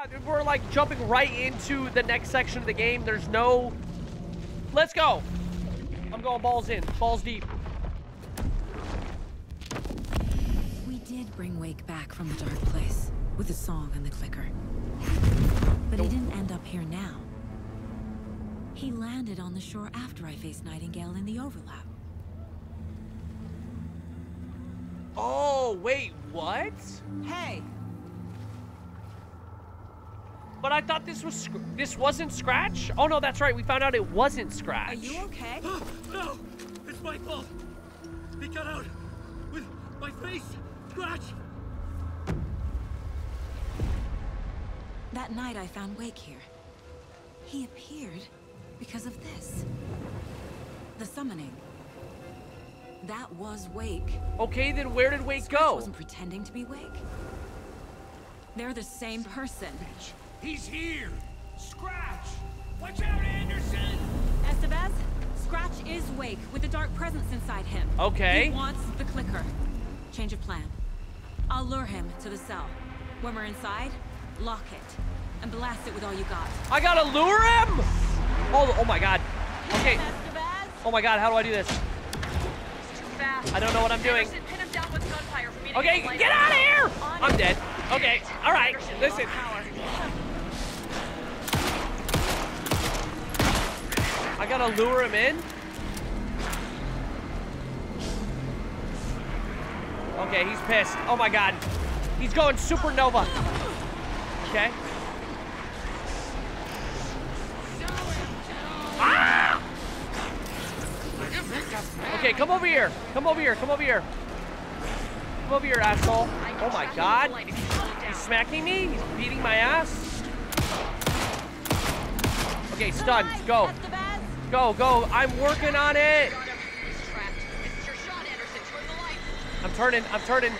Yeah, dude, we're like jumping right into the next section of the game. There's no... Let's go. I'm going balls in, balls deep. We did bring Wake back from the dark place with a song and the clicker. But he didn't end up here now. He landed on the shore after I faced Nightingale in the overlap. Oh, wait, what? Hey. But I thought this wasn't Scratch? Oh no, that's right. We found out it wasn't Scratch. Are you okay? No, it's my fault. They got out with my face. Scratch. That night I found Wake here. He appeared because of this. The summoning. That was Wake. Okay, then where did Wake go? Scratch wasn't pretending to be Wake. They're the same person. Bitch. He's here! Scratch! Watch out, Anderson! Estevez, Scratch is Wake, with a dark presence inside him. Okay. He wants the clicker. Change of plan. I'll lure him to the cell. When we're inside, lock it. And blast it with all you got. I gotta lure him?! Oh my god. Okay. Estevez. Oh my god, how do I do this? It's too fast. I don't know what I'm doing. Anderson, pin him down with gunfire, okay, get out of here! I'm dead. Okay, alright, listen. I gotta lure him in. Okay, he's pissed. Oh my god. He's going supernova. Okay. Ah! Okay, come over here. Come over here. Come over here. Come over here, asshole. Oh my god. He's smacking me. He's beating my ass. Okay, stunned. Go. Go, go. I'm working on it. I'm turning. I'm turning.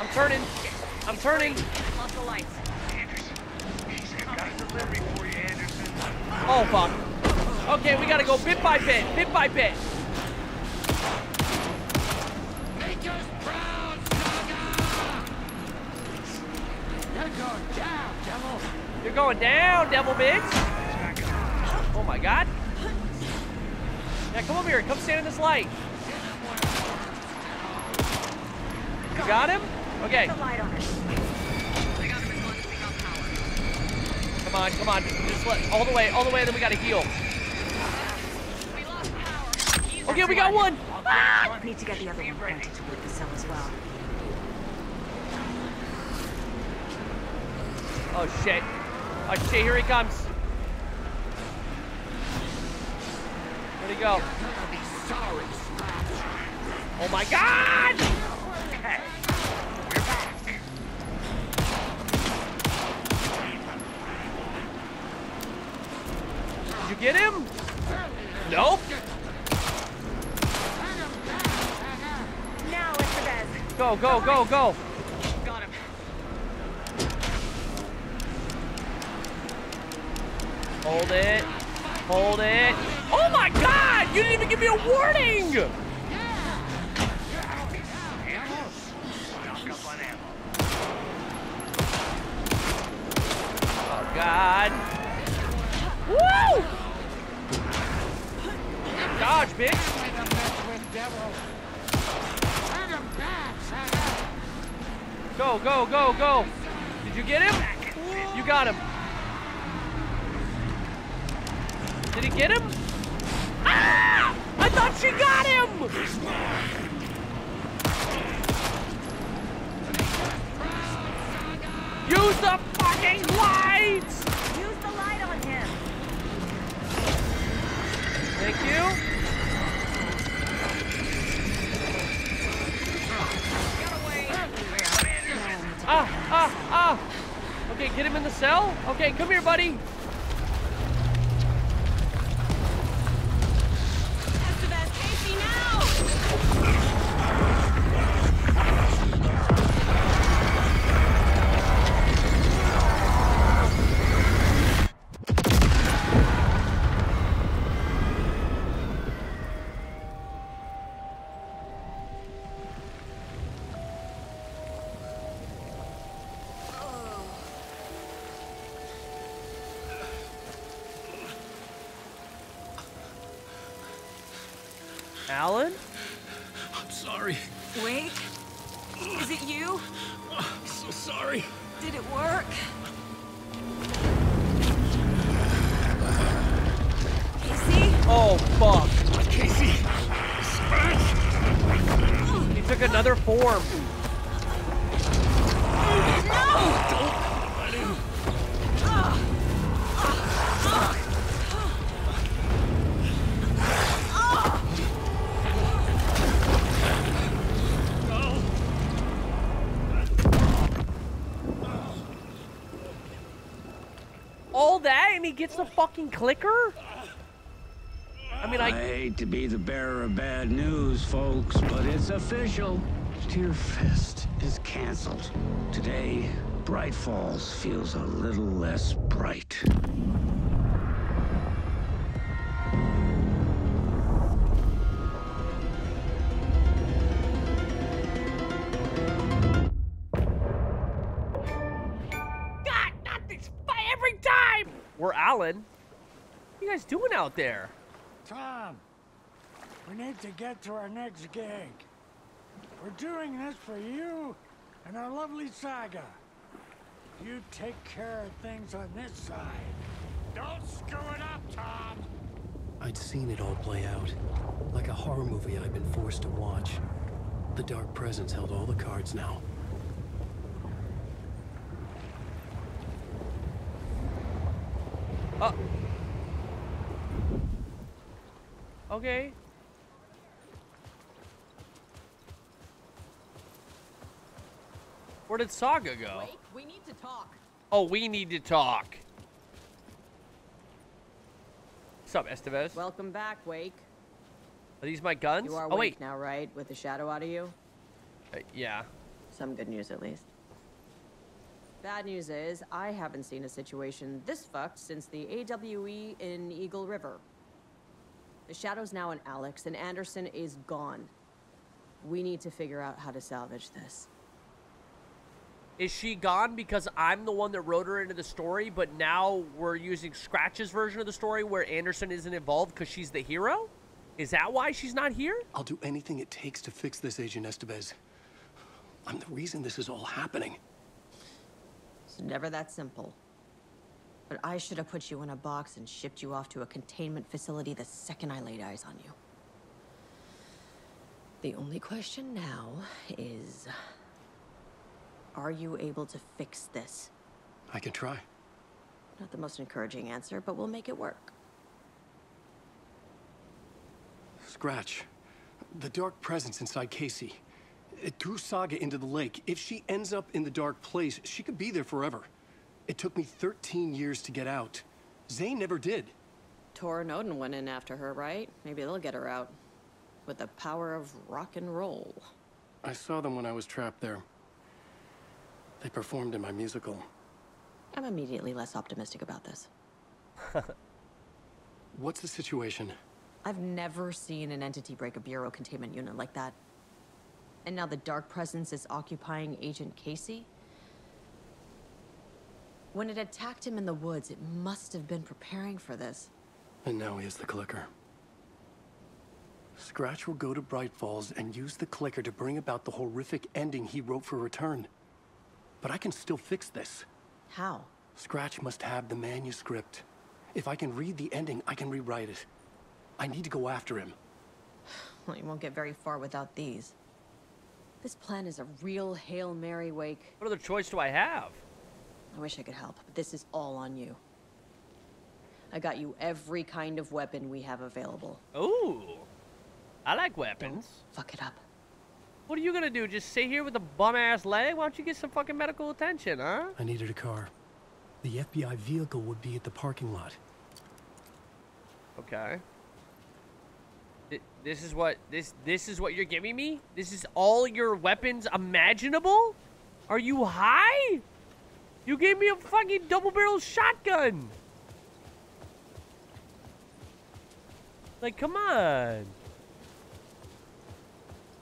I'm turning. I'm turning. Oh, fuck. Okay, we gotta go bit by bit. Bit by bit. Make us proud, Saga! You're going down, devil. You're going down, devil bitch. Oh, my God. Yeah, come over here. Come stand in this light. You got him? Okay. Come on, come on. Just let, all the way, then we gotta heal. Okay, we got one. Ah! Need to get the other one planted to loot the cell as well. Oh shit. Oh shit, here he comes. Where'd he go? Oh my god! Okay. We're back. Did you get him? Nope. Now it's the best. Go, go, go, go. Got him. Hold it. Hold it. Oh my god! You didn't even give me a warning! Oh god. Woo! Dodge, bitch! Go, go, go, go! Did you get him? You got him. Did he get him? Ah! I thought she got him! Use the fucking lights! Use the light on him. Thank you. Ah, ah, ah! Okay, get him in the cell? Okay, come here, buddy. Alan? I'm sorry. Wake? Is it you? I'm so sorry. Did it work? Casey? Oh, fuck. Casey! Scratch! He took another form. No! Don't. All that and he gets the fucking clicker? I mean, I hate to be the bearer of bad news, folks, but it's official. Tearfest is canceled. Today, Bright Falls feels a little less bright. We're Alan. What are you guys doing out there? Tom, we need to get to our next gig. We're doing this for you and our lovely Saga. You take care of things on this side. Don't screw it up, Tom! I'd seen it all play out. Like a horror movie I'd been forced to watch. The Dark Presence held all the cards now. Okay. Where did Saga go? Wake, we need to talk. Oh, we need to talk. What's up, Estevez? Welcome back, Wake. Are these my guns? You are Wake now, right? With the shadow out of you? Yeah. Some good news, at least. Bad news is, I haven't seen a situation this fucked since the AWE in Eagle River. The shadow's now on Alex, and Anderson is gone. We need to figure out how to salvage this. Is she gone because I'm the one that wrote her into the story, but now we're using Scratch's version of the story where Anderson isn't involved because she's the hero? Is that why she's not here? I'll do anything it takes to fix this, Agent Estevez. I'm the reason this is all happening. Never that simple. But I should have put you in a box and shipped you off to a containment facility the second I laid eyes on you. The only question now is, are you able to fix this? I can try. Not the most encouraging answer, but we'll make it work. Scratch, the Dark Presence inside Casey. It threw Saga into the lake. If she ends up in the dark place, she could be there forever. It took me 13 years to get out. Zay never did. Tor and Odin went in after her, right? Maybe they'll get her out. With the power of rock and roll. I saw them when I was trapped there. They performed in my musical. I'm immediately less optimistic about this. What's the situation? I've never seen an entity break a Bureau containment unit like that. And now the Dark Presence is occupying Agent Casey? When it attacked him in the woods, it must have been preparing for this. And now he has the clicker. Scratch will go to Bright Falls and use the clicker to bring about the horrific ending he wrote for Return. But I can still fix this. How? Scratch must have the manuscript. If I can read the ending, I can rewrite it. I need to go after him. Well, you won't get very far without these. This plan is a real Hail Mary, Wake. What other choice do I have? I wish I could help, but this is all on you. I got you every kind of weapon we have available. Ooh, I like weapons. Don't fuck it up. What are you gonna do? Just sit here with a bum-ass leg? Why don't you get some fucking medical attention, huh? I needed a car. The FBI vehicle would be at the parking lot. Okay. This is what this is what you're giving me? This is all your weapons imaginable? Are you high? You gave me a fucking double-barrel shotgun. Like, come on.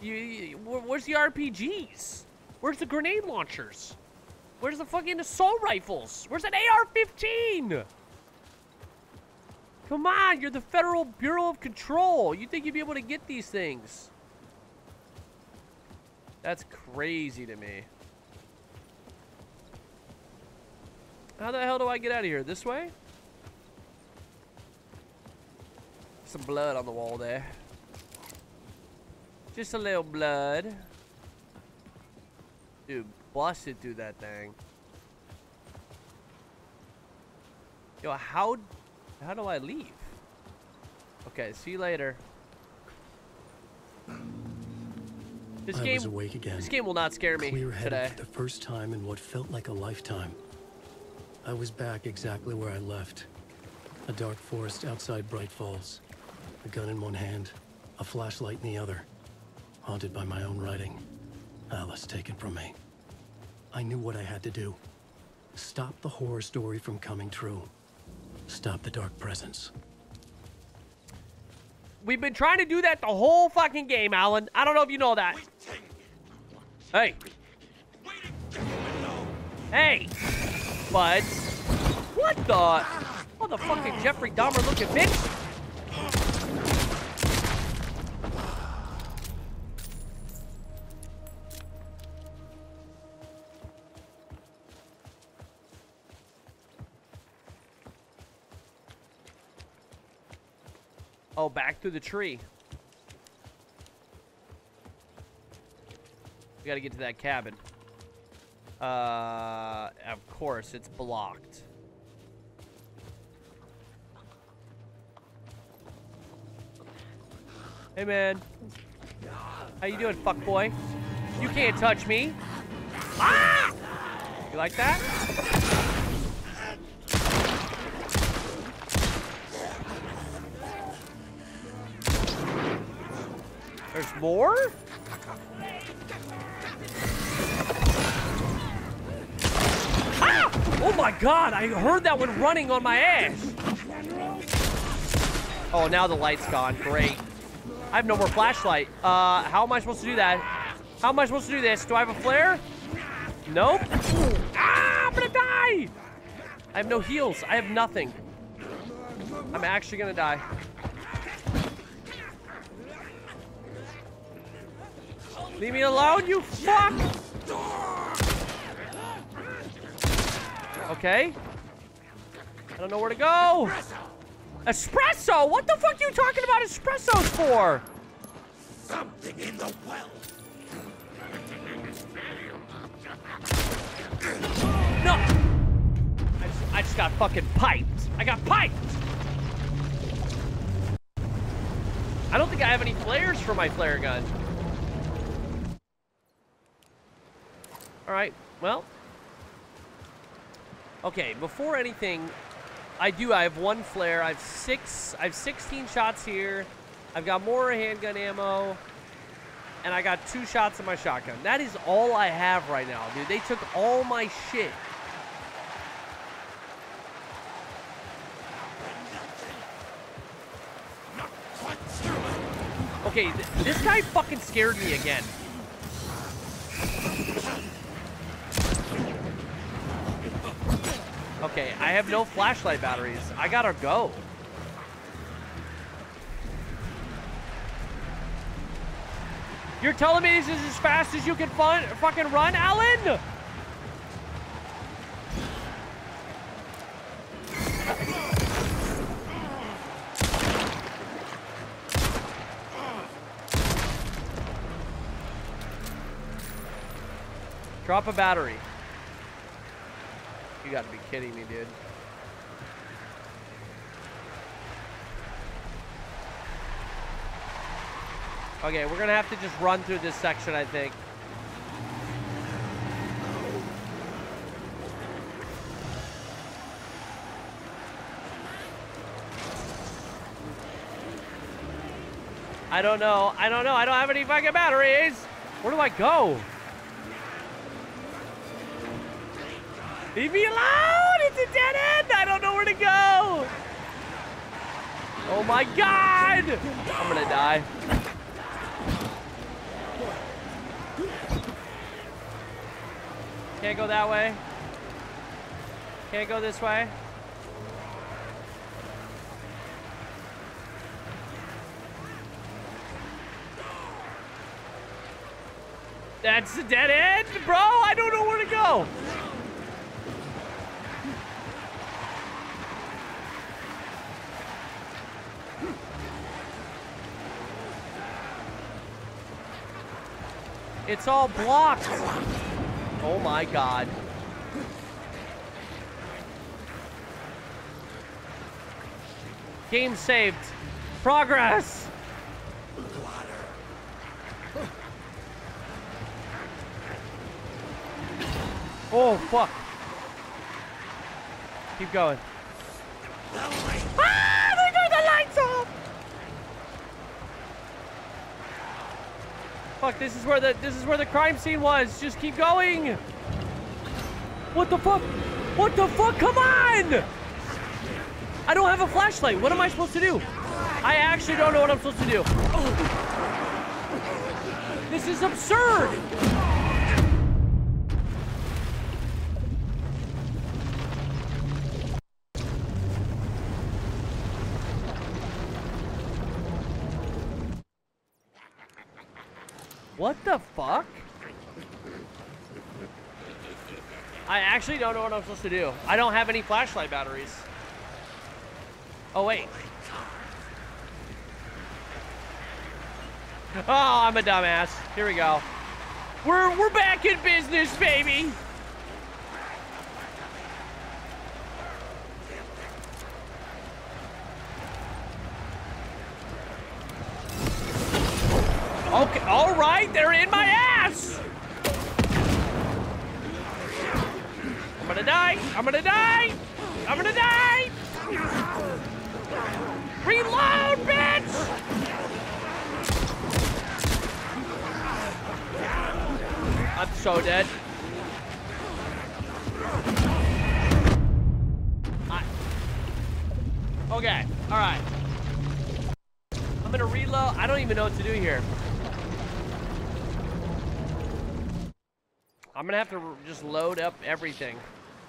Where's the RPGs? Where's the grenade launchers? Where's the fucking assault rifles? Where's that AR-15? Come on, you're the Federal Bureau of Control. You think you'd be able to get these things? That's crazy to me. How the hell do I get out of here? This way? Some blood on the wall there. Just a little blood. Dude, busted through that thing. Yo, how do I leave? Okay, see you later. I was awake again. This game will not scare me today. For the first time in what felt like a lifetime. I was back exactly where I left. A dark forest outside Bright Falls. A gun in one hand, a flashlight in the other. Haunted by my own writing. Alice taken from me. I knew what I had to do. Stop the horror story from coming true. Stop the dark presence. We've been trying to do that the whole fucking game, Alan. I don't know if you know that. Hey. Hey. But what the motherfucking Jeffrey Dahmer looking bitch? Oh, back through the tree. We gotta get to that cabin. Of course, it's blocked. Hey, man. How you doing, fuckboy? You can't touch me. Ah! You like that? There's more? Ah! Oh my god, I heard that one running on my ass. Oh, now the light's gone. Great. I have no more flashlight. How am I supposed to do that? How am I supposed to do this? Do I have a flare? Nope. Ah, I'm gonna die! I have no heals. I have nothing. I'm actually gonna die. Leave me alone, you fuck! Okay. I don't know where to go. Espresso? What the fuck are you talking about espressos for? Something in the well. No! I just got fucking piped. I got piped! I don't think I have any flares for my flare gun. All right, well, okay, before anything, I have one flare, I have 16 shots here, I've got more handgun ammo, and I got 2 shots in my shotgun. That is all I have right now, dude. They took all my shit. Okay, this guy fucking scared me again. Okay, I have no flashlight batteries. I gotta go. You're telling me this is as fast as you can fucking run, Alan? Drop a battery. You gotta be kidding me, dude. Okay, we're gonna have to just run through this section, I think. I don't know. I don't know. I don't have any fucking batteries. Where do I go? Leave me alone! It's a dead end! I don't know where to go! Oh my god! I'm gonna die. Can't go that way. Can't go this way. That's a dead end, bro. I don't know where to go. It's all blocked. Oh my God. Game saved. Progress. Oh fuck. Keep going. Ah, they got the lights off. Fuck, this is where the crime scene was. Just keep going. What the fuck? What the fuck? Come on! I don't have a flashlight. What am I supposed to do? I actually don't know what I'm supposed to do. This is absurd. What the fuck? I actually don't know what I'm supposed to do. I don't have any flashlight batteries. Oh, wait. Oh, I'm a dumbass. Here we go. We're back in business, baby. Okay, all right, they're in my ass. I'm gonna die. I'm gonna die. I'm gonna die. Reload, bitch! I'm so dead. Okay, all right. I'm gonna reload. I don't even know what to do here. I'm gonna have to just load up everything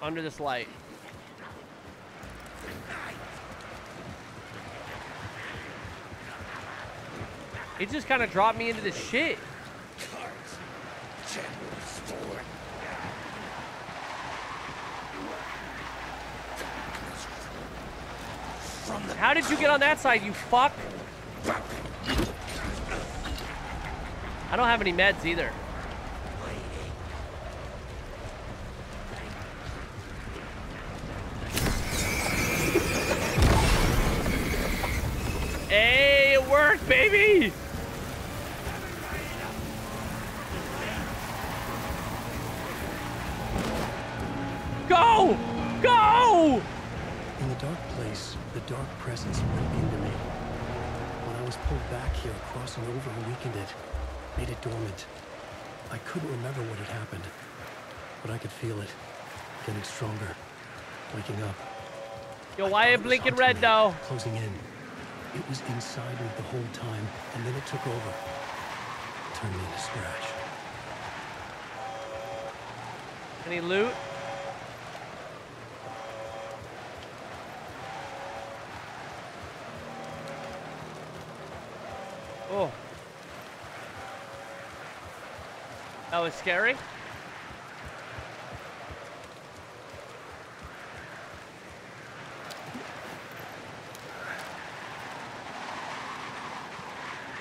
under this light. It just kind of dropped me into this shit. How did you get on that side, you fuck? I don't have any meds either. Hey, it worked, baby! Go! Go! In the dark place, the dark presence went into me. When I was pulled back here, crossing over and weakened it, made it dormant. I couldn't remember what had happened, but I could feel it, getting stronger, waking up. Yo, why are you blinking red now? Closing in. It was inside me the whole time, and then it took over. Turned me into Scratch. Any loot? Oh. That was scary.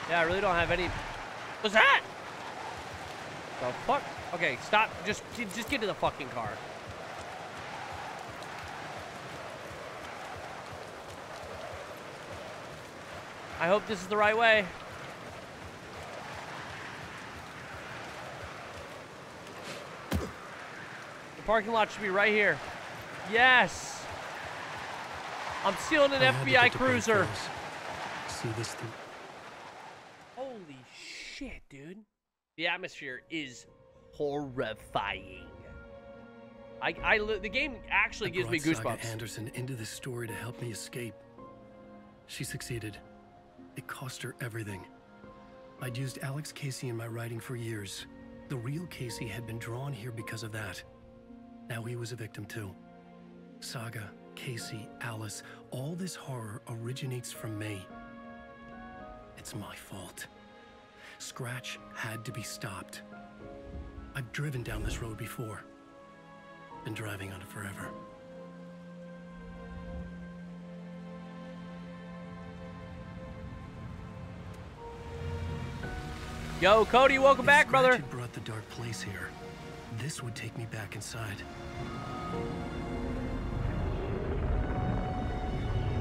Yeah, I really don't have any. What was that? The fuck? Okay, stop. Just get to the fucking car. I hope this is the right way. The parking lot should be right here. Yes. I'm stealing an FBI cruiser. See this thing. Holy shit, dude. The atmosphere is horrifying. The game actually gives me goosebumps. I brought Saga Anderson into this story to help me escape. She succeeded. It cost her everything. I'd used Alex Casey in my writing for years. The real Casey had been drawn here because of that. Now he was a victim too. Saga, Casey, Alice, all this horror originates from me. It's my fault. Scratch had to be stopped. I've driven down this road before. Been driving on it forever. Yo, Cody, welcome back, brother. Scratch brought the dark place here. This would take me back inside.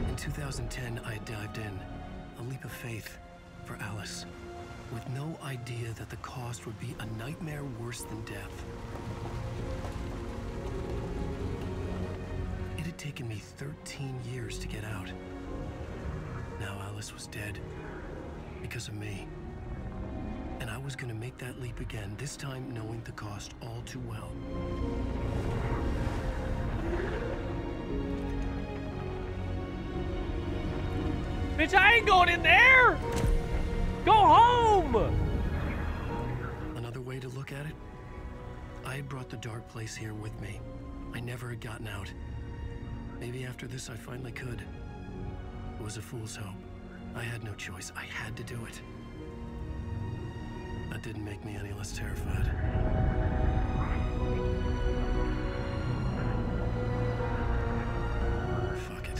In 2010, I dived in, a leap of faith for Alice, with no idea that the cost would be a nightmare worse than death. It had taken me 13 years to get out. Now Alice was dead because of me. And I was going to make that leap again, this time knowing the cost all too well. Bitch, I ain't going in there! Go home! Another way to look at it? I had brought the dark place here with me. I never had gotten out. Maybe after this I finally could. It was a fool's hope. I had no choice. I had to do it. That didn't make me any less terrified. Fuck it.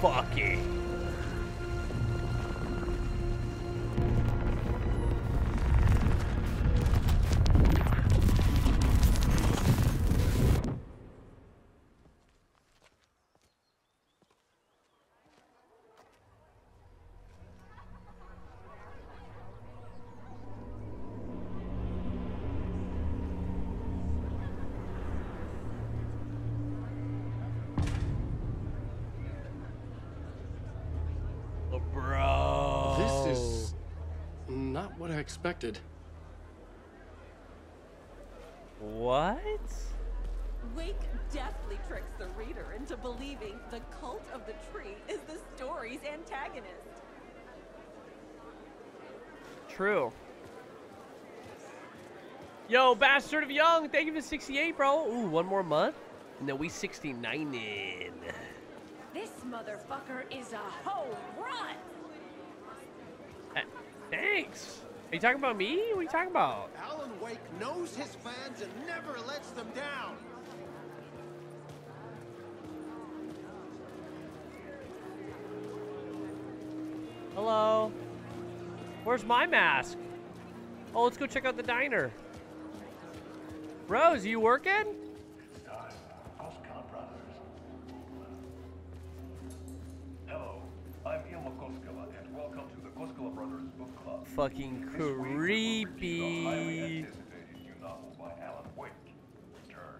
Fuck it. Expected. What? Wake deftly tricks the reader into believing the cult of the tree is the story's antagonist. True. Yo, Bastard of Young, thank you for 68, bro. Ooh, one more month? No, we 69 in. This motherfucker is a home run. Thanks. Are you talking about me? What are you talking about? Alan Wake knows his fans and never lets them down. Hello. Where's my mask? Oh, let's go check out the diner. Rose, you working? It's time. Koska Brothers. Hello, I'm Ilma Koska, and welcome to the Koska Brothers Book Club. Fucking creepy. The highly anticipated new novel by Alan Wake, Return.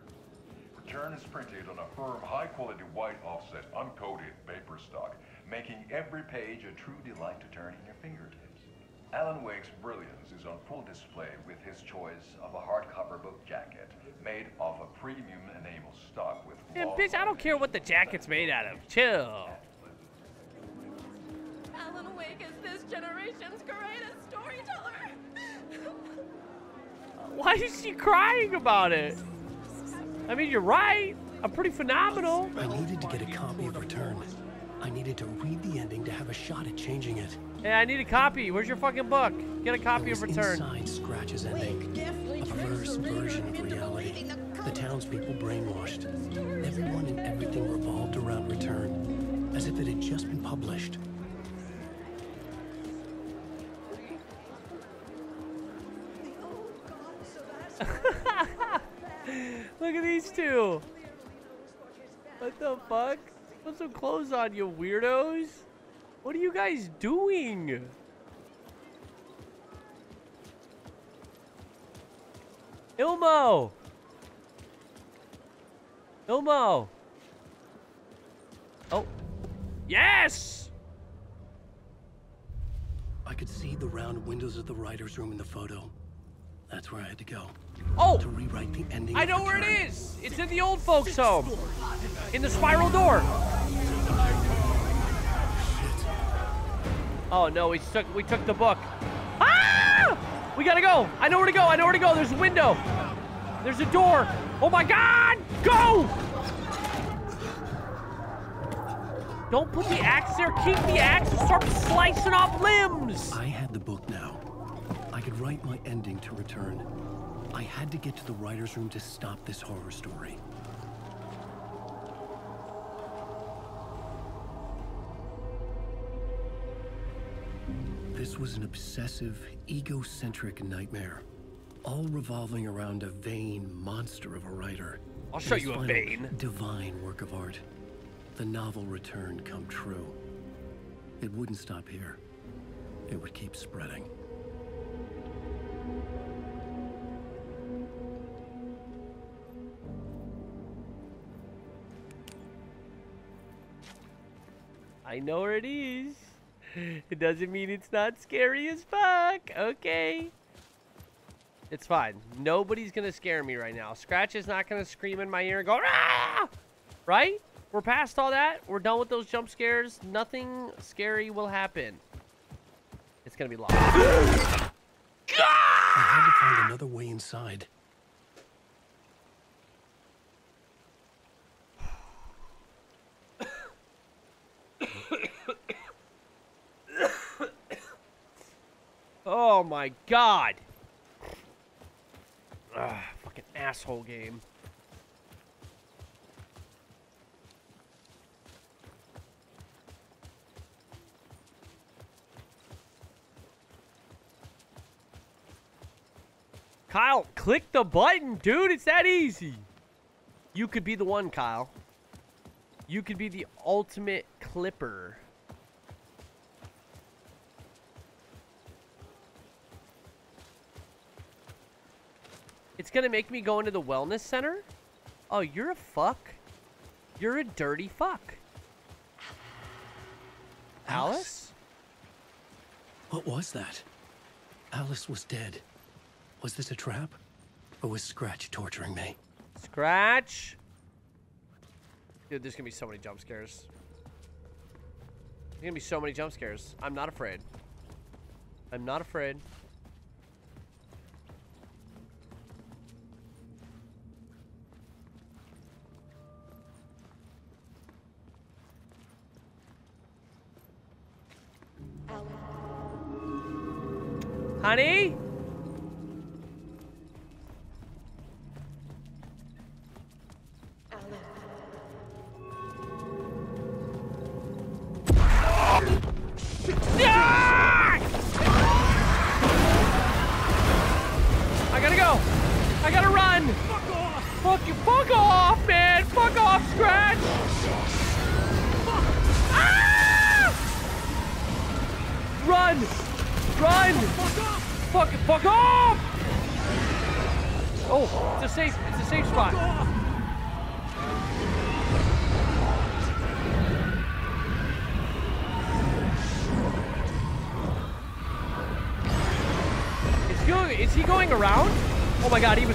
Return is printed on a firm, high-quality, white-offset, uncoated paper stock, making every page a true delight to turn in your fingertips. Alan Wake's brilliance is on full display with his choice of a hardcover book jacket made of a premium enamel stock with... Yeah, bitch, I don't care what the jacket's made out of. Chill. Alan Wake is this generation's greatest storyteller. Why is she crying about it? I mean, you're right. I'm pretty phenomenal. I needed to get a copy of Return. I needed to read the ending to have a shot at changing it. Hey, I need a copy. Where's your fucking book? Get a copy of Return. Inside Scratch's ending, a perverse version of reality. The townspeople brainwashed. Everyone and everything revolved around Return, as if it had just been published. Look at these two. What the fuck? Put some clothes on, you weirdos. What are you guys doing? Ilmo! Ilmo! Oh. Yes! I could see the round windows of the writer's room in the photo. That's where I had to go. Oh! To rewrite the ending. I know where it is! It's in the old folks' home. In the spiral door. Oh no, we took the book. Ah! We gotta go! I know where to go! I know where to go! There's a window! There's a door! Oh my god! Go! Don't put the axe there! Keep the axe and start slicing off limbs! I had the book now. I could write my ending to Return. I had to get to the writer's room to stop this horror story. This was an obsessive, egocentric nightmare, all revolving around a vain monster of a writer. I'll show you a vein. Divine work of art. The novel Return come true. It wouldn't stop here. It would keep spreading. I know where it is. It doesn't mean it's not scary as fuck. Okay. It's fine. Nobody's gonna scare me right now. Scratch is not gonna scream in my ear and go, "Aah!" Right? We're past all that. We're done with those jump scares. Nothing scary will happen. It's gonna be locked. I had to find another way inside. Oh my god. Ugh, fucking asshole game. Kyle, click the button, dude. It's that easy. You could be the one, Kyle. You could be the ultimate clipper. It's gonna make me go into the wellness center? Oh, you're a fuck. You're a dirty fuck. Alice? What was that? Alice was dead. Was this a trap? Or was Scratch torturing me? Scratch? Dude, there's gonna be so many jump scares. There's gonna be so many jump scares. I'm not afraid. I'm not afraid. Honey?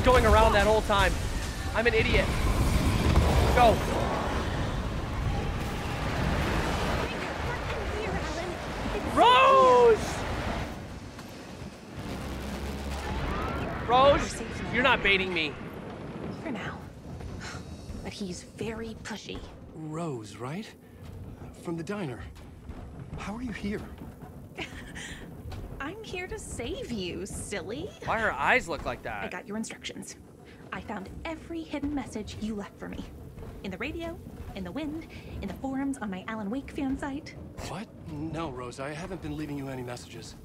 Going around that whole time. I'm an idiot. Go. Rose! Rose, you're not baiting me. For now. But he's very pushy. Rose, right? From the diner. How are you here? I'm here to save you, silly. Why her eyes look like that? I got your instructions. I found every hidden message you left for me. In the radio, in the wind, in the forums on my Alan Wake fan site. What? No, Rose, I haven't been leaving you any messages.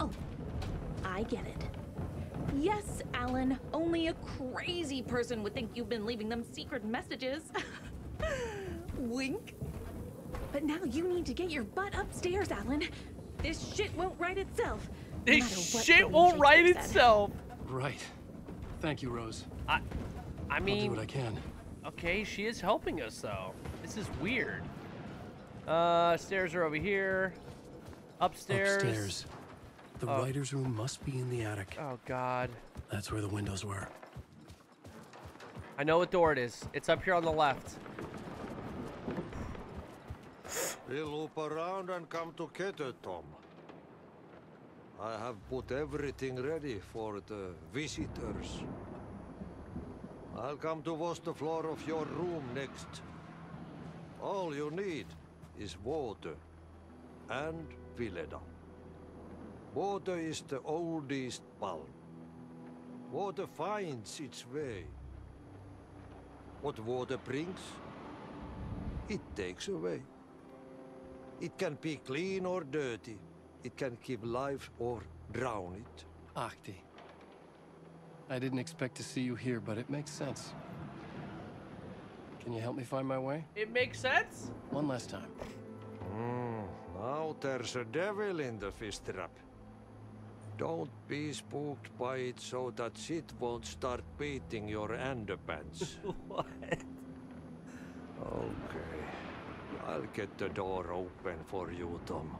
Oh, I get it. Yes, Alan, only a crazy person would think you've been leaving them secret messages. Wink. But now you need to get your butt upstairs, Alan. This shit won't right itself. This shit won't right itself. Right. Thank you, Rose. I mean, I'll do what I can. Okay, she is helping us though. This is weird. Stairs are over here. Upstairs. Upstairs. The writer's room must be in the attic. Oh god. That's where the windows were. I know what door it is. It's up here on the left. We'll loop around and come to Keter, Tom. I have put everything ready for the visitors. I'll come to wash the floor of your room next. All you need is water and Vileda. Water is the oldest pulp. Water finds its way. What water brings, it takes away. It can be clean or dirty. It can give life or drown it. Ahti, I didn't expect to see you here, but it makes sense. Can you help me find my way? It makes sense? One last time. Now there's a devil in the fish trap. Don't be spooked by it so that shit won't start beating your underpants. What? Okay. I'll get the door open for you, Tom.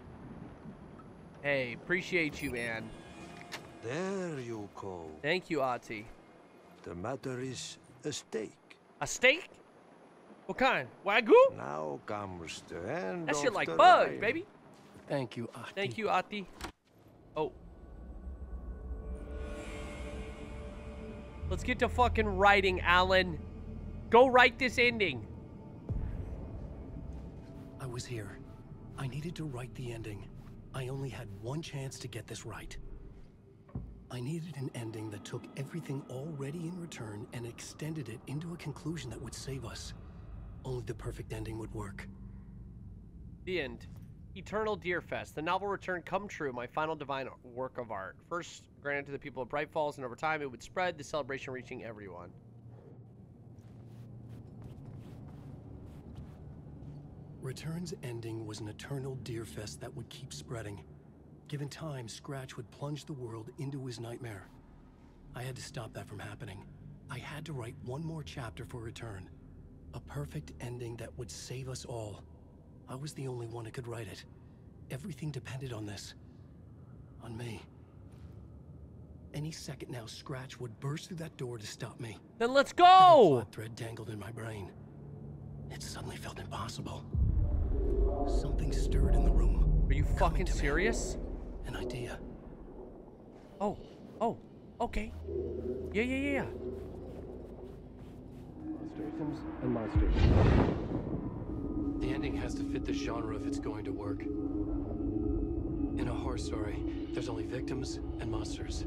Hey, appreciate you, man. There you go. Thank you, Ahti. The matter is a steak. A steak? What kind? Wagyu? Now comes the end. That shit like bug, line. Baby. Thank you, Ahti. Thank you, Ahti. Oh. Let's get to fucking writing, Alan. Go write this ending. I was here. I needed to write the ending. I only had one chance to get this right. I needed an ending that took everything already in Return and extended it into a conclusion that would save us. Only the perfect ending would work. The end. Eternal Tearfest, the novel Return come true, my final divine work of art. First granted to the people of Bright Falls, and over time it would spread, the celebration reaching everyone. Return's ending was an eternal Tearfest that would keep spreading. Given time, Scratch would plunge the world into his nightmare. I had to stop that from happening. I had to write one more chapter for Return. A perfect ending that would save us all. I was the only one who could write it. Everything depended on this. On me. Any second now, Scratch would burst through that door to stop me. Then let's go! Every plot thread dangled in my brain. It suddenly felt impossible. Something stirred in the room. Are you fucking serious? An idea. Oh. Oh. Okay. Yeah. Monstrations and monstrations. The ending has to fit the genre if it's going to work. In a horror story, there's only victims and monsters.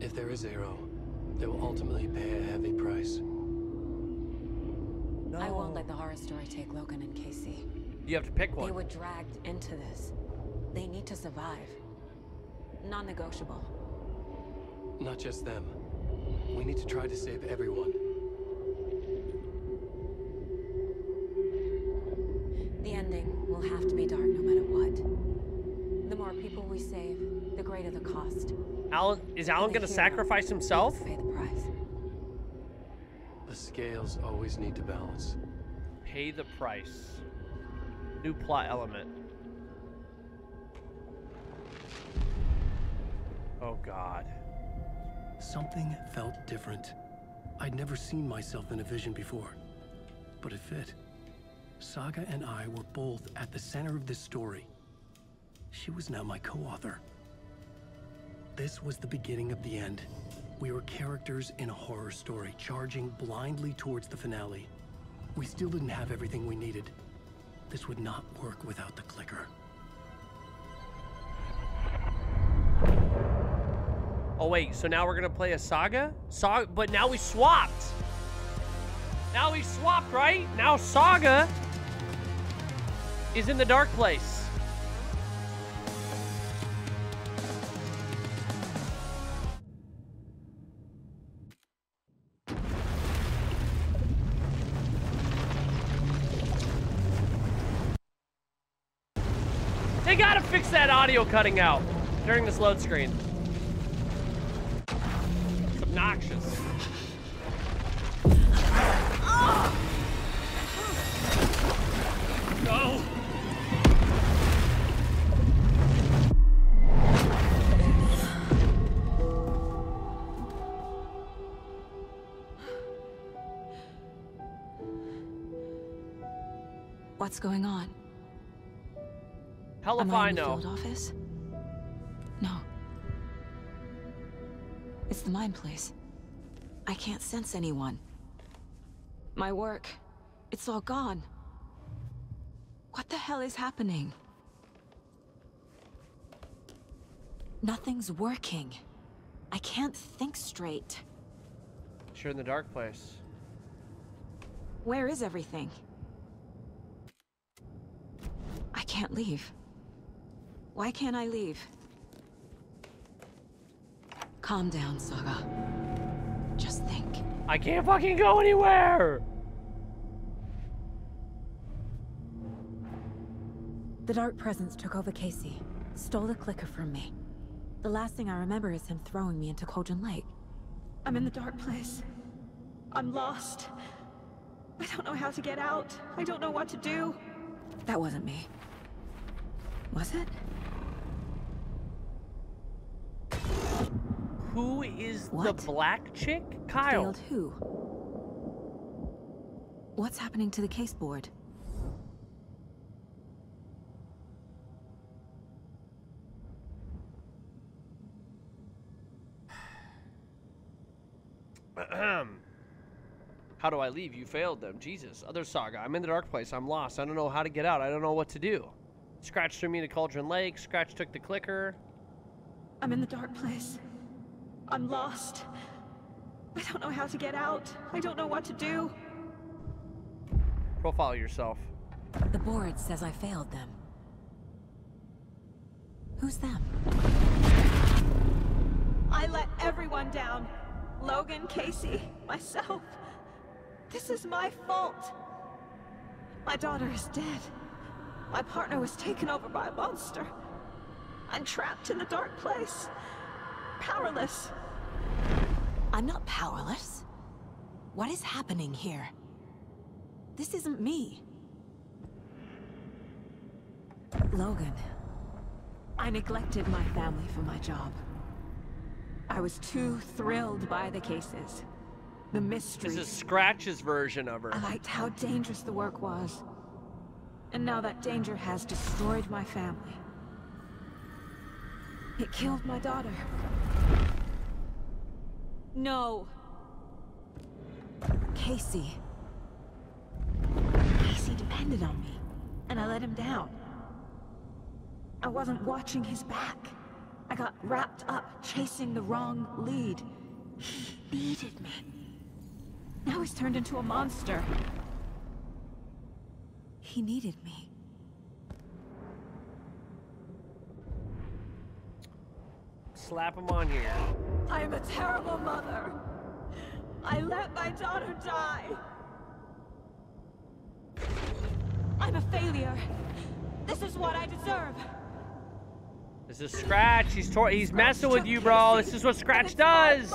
If there is a hero, they will ultimately pay a heavy price. No. I won't let the horror story take Logan and Casey. You have to pick one. They were dragged into this. They need to survive. Non-negotiable. Not just them. We need to try to save everyone. The ending will have to be dark no matter what. The more people we save, the greater the cost. Alan, is Alan going to sacrifice himself? Pay the price. The scales always need to balance. Pay the price. New plot element. Oh God. Something felt different. I'd never seen myself in a vision before, but it fit. Saga and I were both at the center of this story. She was now my co-author. This was the beginning of the end. We were characters in a horror story, charging blindly towards the finale. We still didn't have everything we needed. This would not work without the clicker. Oh wait, so now we're gonna play a Saga? But now we swapped! Now we swapped, right? Now Saga is in the dark place. They gotta fix that audio cutting out during this load screen. It's obnoxious. Go! What's going on? Hell if I know. Am I in the field office? No. It's the mine place. I can't sense anyone. My work, it's all gone. What the hell is happening? Nothing's working. I can't think straight. Sure, in the dark place. Where is everything? I can't leave. Why can't I leave? Calm down, Saga. Just think. I can't fucking go anywhere! The Dark Presence took over Casey, stole the clicker from me. The last thing I remember is him throwing me into Cauldron Lake. I'm in the dark place. I'm lost. I don't know how to get out. I don't know what to do. That wasn't me. Was it? Who is what? The black chick? Kyle. Failed who? What's happening to the case board? How do I leave? You failed them. Jesus. Other Saga. I'm in the dark place. I'm lost. I don't know how to get out. I don't know what to do. Scratch threw me to Cauldron Lake. Scratch took the clicker. I'm in the dark place. I'm lost. I don't know how to get out. I don't know what to do. Profile yourself. The board says I failed them. Who's them? I let everyone down. Logan, Casey, myself. This is my fault. My daughter is dead. My partner was taken over by a monster. I'm trapped in the dark place. Powerless. I'm not powerless. What is happening here? This isn't me. Logan, I neglected my family for my job. I was too thrilled by the cases. The mystery. This is Scratch's version of her. I liked how dangerous the work was. And now that danger has destroyed my family. It killed my daughter. No. Casey. Casey depended on me, and I let him down. I wasn't watching his back. I got wrapped up chasing the wrong lead. He needed me. Now he's turned into a monster. He needed me. Slap him on here. I'm a terrible mother. I let my daughter die. I'm a failure. This is what I deserve. This is Scratch. He's messing with you, bro. This is what Scratch does.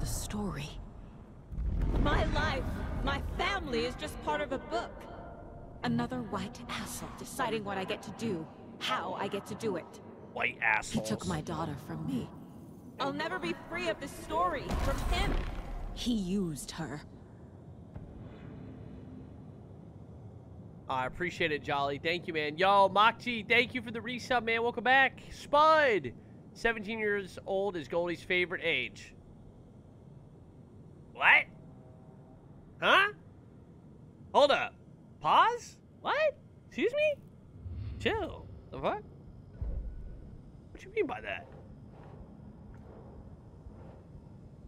The story. My life, my family is just part of a book. Another white asshole deciding what I get to do, how I get to do it. White asshole. He took my daughter from me. I'll never be free of this story from him. He used her. I appreciate it, Jolly. Thank you, man. Yo, Mokchi, thank you for the resub, man. Welcome back. Spud, 17 years old is Goldie's favorite age. What? Huh? Hold up. Pause? What? Excuse me? Chill. The fuck? What you mean by that?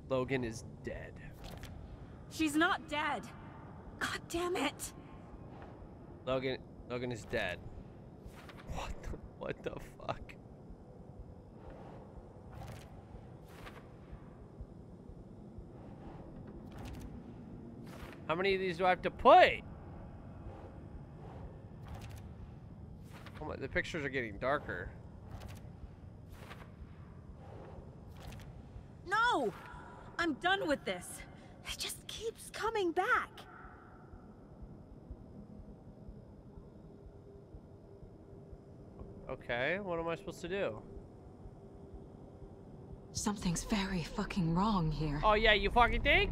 Logan is dead. She's not dead. God damn it. Logan is dead. What the fuck? How many of these do I have to put? Oh my, the pictures are getting darker. No! I'm done with this. It just keeps coming back. Okay, what am I supposed to do? Something's very fucking wrong here. Oh yeah, you fucking think?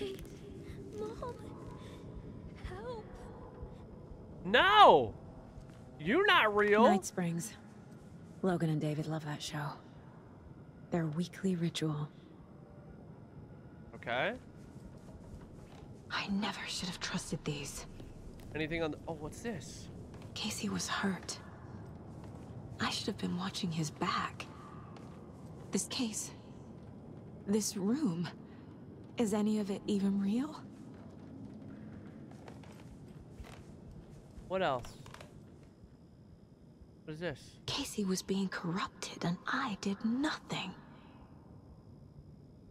Wait, Mom, help. No! You're not real. Night Springs. Logan and David love that show. Their weekly ritual. Okay. I never should have trusted these. Anything on the... Oh, what's this? Casey was hurt. I should have been watching his back. This case... this room... is any of it even real? What else? What is this? Casey was being corrupted and I did nothing.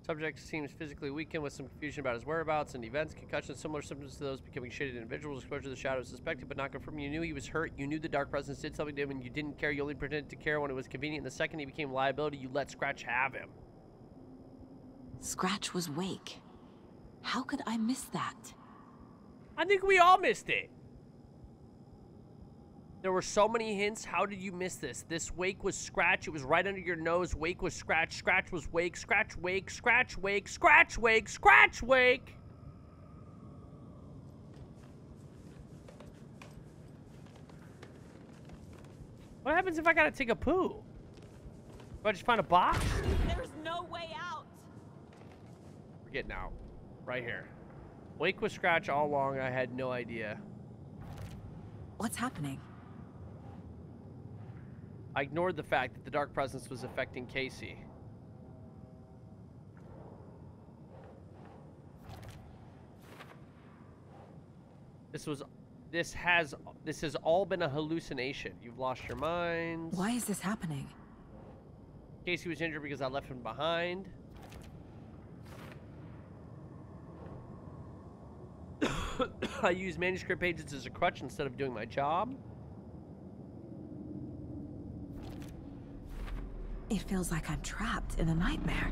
Subject seems physically weakened with some confusion about his whereabouts and events. Concussions, similar symptoms to those becoming shaded individuals. Exposure to the shadows suspected but not confirmed. You knew he was hurt. You knew the dark presence did something to him and you didn't care. You only pretended to care when it was convenient. The second he became liability, you let Scratch have him. Scratch was Wake. How could I miss that? I think we all missed it. There were so many hints. How did you miss this? This Wake was Scratch. It was right under your nose. Wake was Scratch. Scratch was Wake. Scratch Wake. Scratch Wake. Scratch Wake. Scratch Wake. What happens if I gotta take a poo? If I just find a box? There's no way out. We're getting out. Right here. Wake was Scratch all along. I had no idea. What's happening? I ignored the fact that the dark presence was affecting Casey. This has all been a hallucination. You've lost your mind. Why is this happening? Casey was injured because I left him behind. I use manuscript pages as a crutch instead of doing my job. It feels like I'm trapped in a nightmare.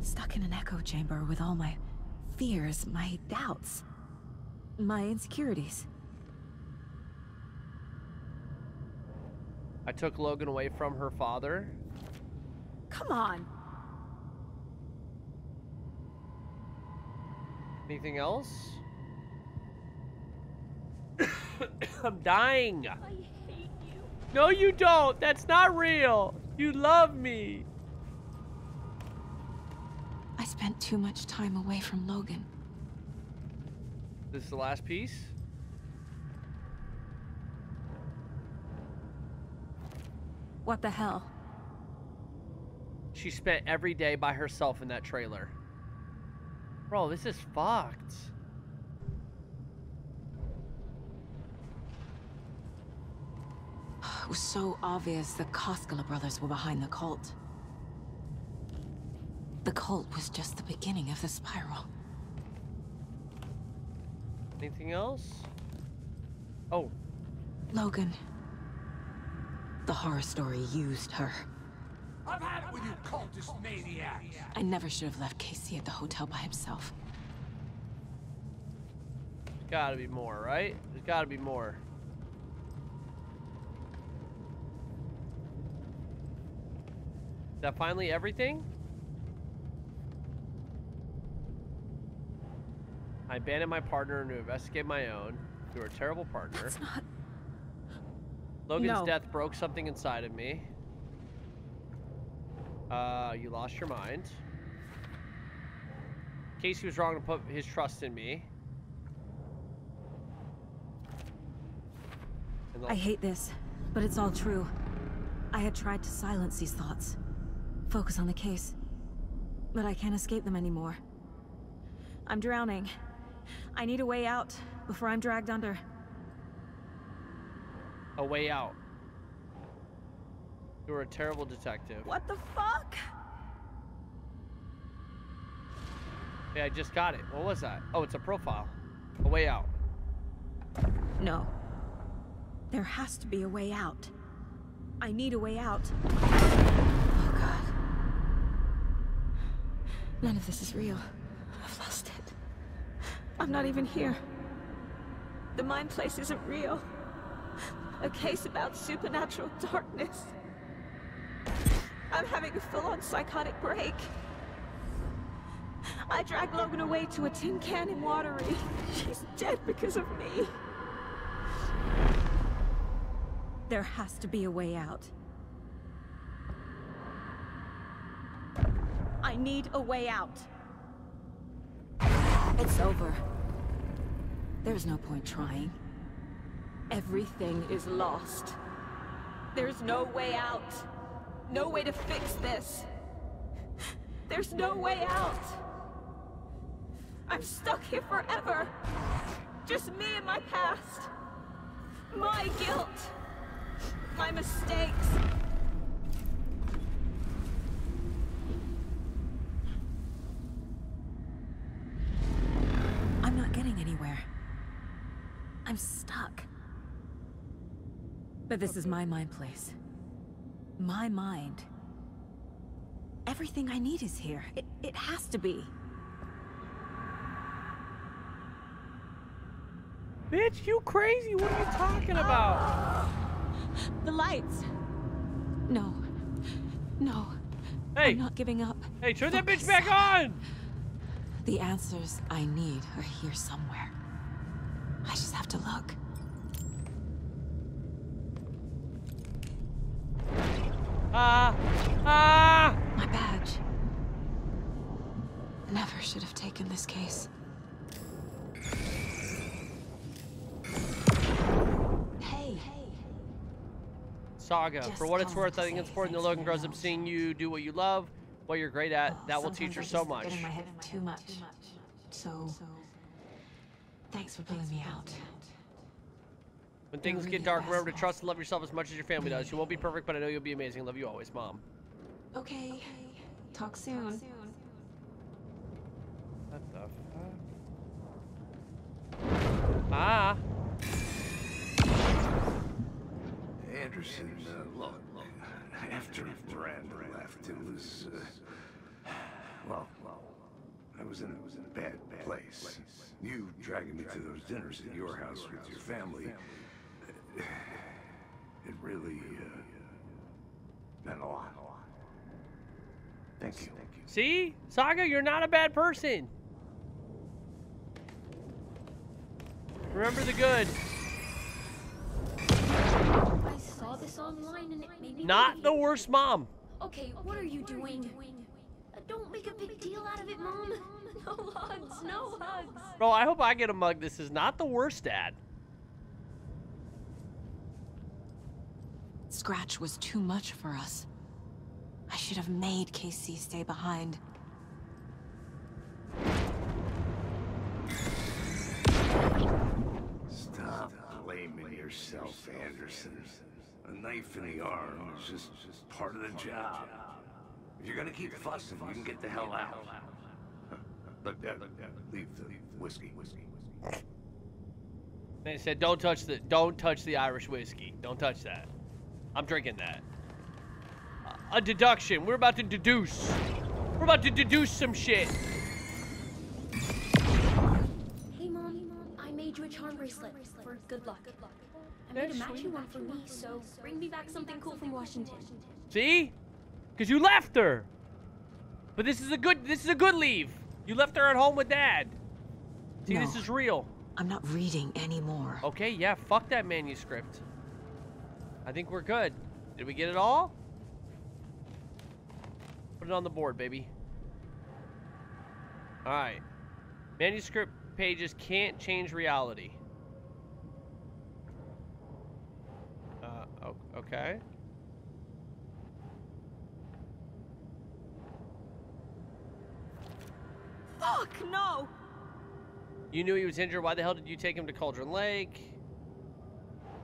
Stuck in an echo chamber with all my fears, my doubts, my insecurities. I took Logan away from her father. Come on. Anything else? I'm dying. I hate you. No, you don't. That's not real. You love me. I spent too much time away from Logan. This is the last piece? What the hell? She spent every day by herself in that trailer. Bro, this is fucked. It was so obvious the Koska brothers were behind the cult. The cult was just the beginning of the spiral. Anything else? Oh. Logan. The horror story used her. I've had it with you cultist maniacs. I never should have left Casey at the hotel by himself. There's gotta be more, right? There's gotta be more. Is that finally everything? I abandoned my partner to investigate my own. You were a terrible partner. That's not... Logan's death broke something inside of me. You lost your mind. Casey was wrong to put his trust in me. I hate this, but it's all true. I had tried to silence these thoughts, focus on the case, but I can't escape them anymore. I'm drowning. I need a way out before I'm dragged under. A way out. You were a terrible detective. What the fuck? Hey, I just got it. What was that? Oh, it's a profile. A way out. No. There has to be a way out. I need a way out. Oh, God. None of this is real. I've lost it. I'm not even here. The mind place isn't real. A case about supernatural darkness. I'm having a full-on psychotic break. I dragged Logan away to a tin can in Watery. She's dead because of me. There has to be a way out. I need a way out. It's over. There's no point trying. Everything is lost. There's no way out. No way to fix this. There's no way out. I'm stuck here forever. Just me and my past. My guilt. My mistakes. I'm not getting anywhere. I'm stuck. But this is my mind place. My mind. Everything I need is here. It has to be. Bitch, you crazy? What are you talking about? The lights. No. No. Hey. I'm not giving up. Hey, turn that bitch back on! The answers I need are here somewhere. I just have to look. My badge. Never should have taken this case. Saga. For what it's worth, I think it's important that Logan grows up seeing you do what you love, what you're great at. That will teach her so much. In my head too much. So thanks for pulling me out. When things get dark, remember to trust and love yourself as much as your family does. You won't be perfect, but I know you'll be amazing. Love you always, Mom. Okay. Talk soon. What the fuck? Ah. Anderson, look, after Brad left, it was, well, I was in a bad place. You dragging me to those dinners at your house with your family, it really meant a lot. Thank you. See? Saga, you're not a bad person. Remember the good. This online and it made me not the worst mom. Okay, what are you doing? Don't make a big deal out of it, Mom. No hugs, no hugs. Bro, I hope I get a mug. This is not the worst dad. Scratch was too much for us. I should have made Casey stay behind. Stop blaming yourself, Anderson. A knife in the arm is just part of the job. If you're gonna keep fussing, you can get the hell out. But leave the whiskey. They said don't touch the Irish whiskey. Don't touch that. I'm drinking that. A deduction. We're about to deduce. We're about to deduce some shit. Hey, Mom. I made you a charm bracelet for good luck. I made a matching one for me, so bring me back something cool from Washington. See? Because you left her. But this is a good leave. You left her at home with Dad. See, no, this is real. I'm not reading anymore. Okay, yeah, fuck that manuscript. I think we're good. Did we get it all? Put it on the board, baby. Alright. Manuscript pages can't change reality. Okay. Fuck, no! You knew he was injured. Why the hell did you take him to Cauldron Lake?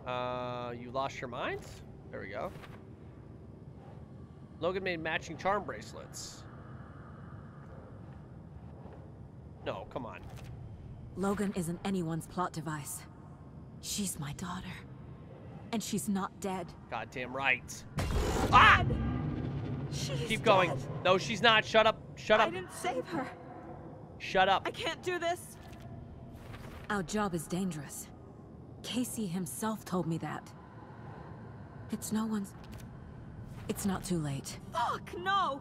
You lost your mind? There we go. Logan made matching charm bracelets. No, come on. Logan isn't anyone's plot device. She's my daughter. And she's not dead. Goddamn right. Ah! Keep going. Dead. No, she's not. Shut up. Shut up. I didn't save her. Shut up. I can't do this. Our job is dangerous. Casey himself told me that. It's no one's... It's not too late. Fuck, no!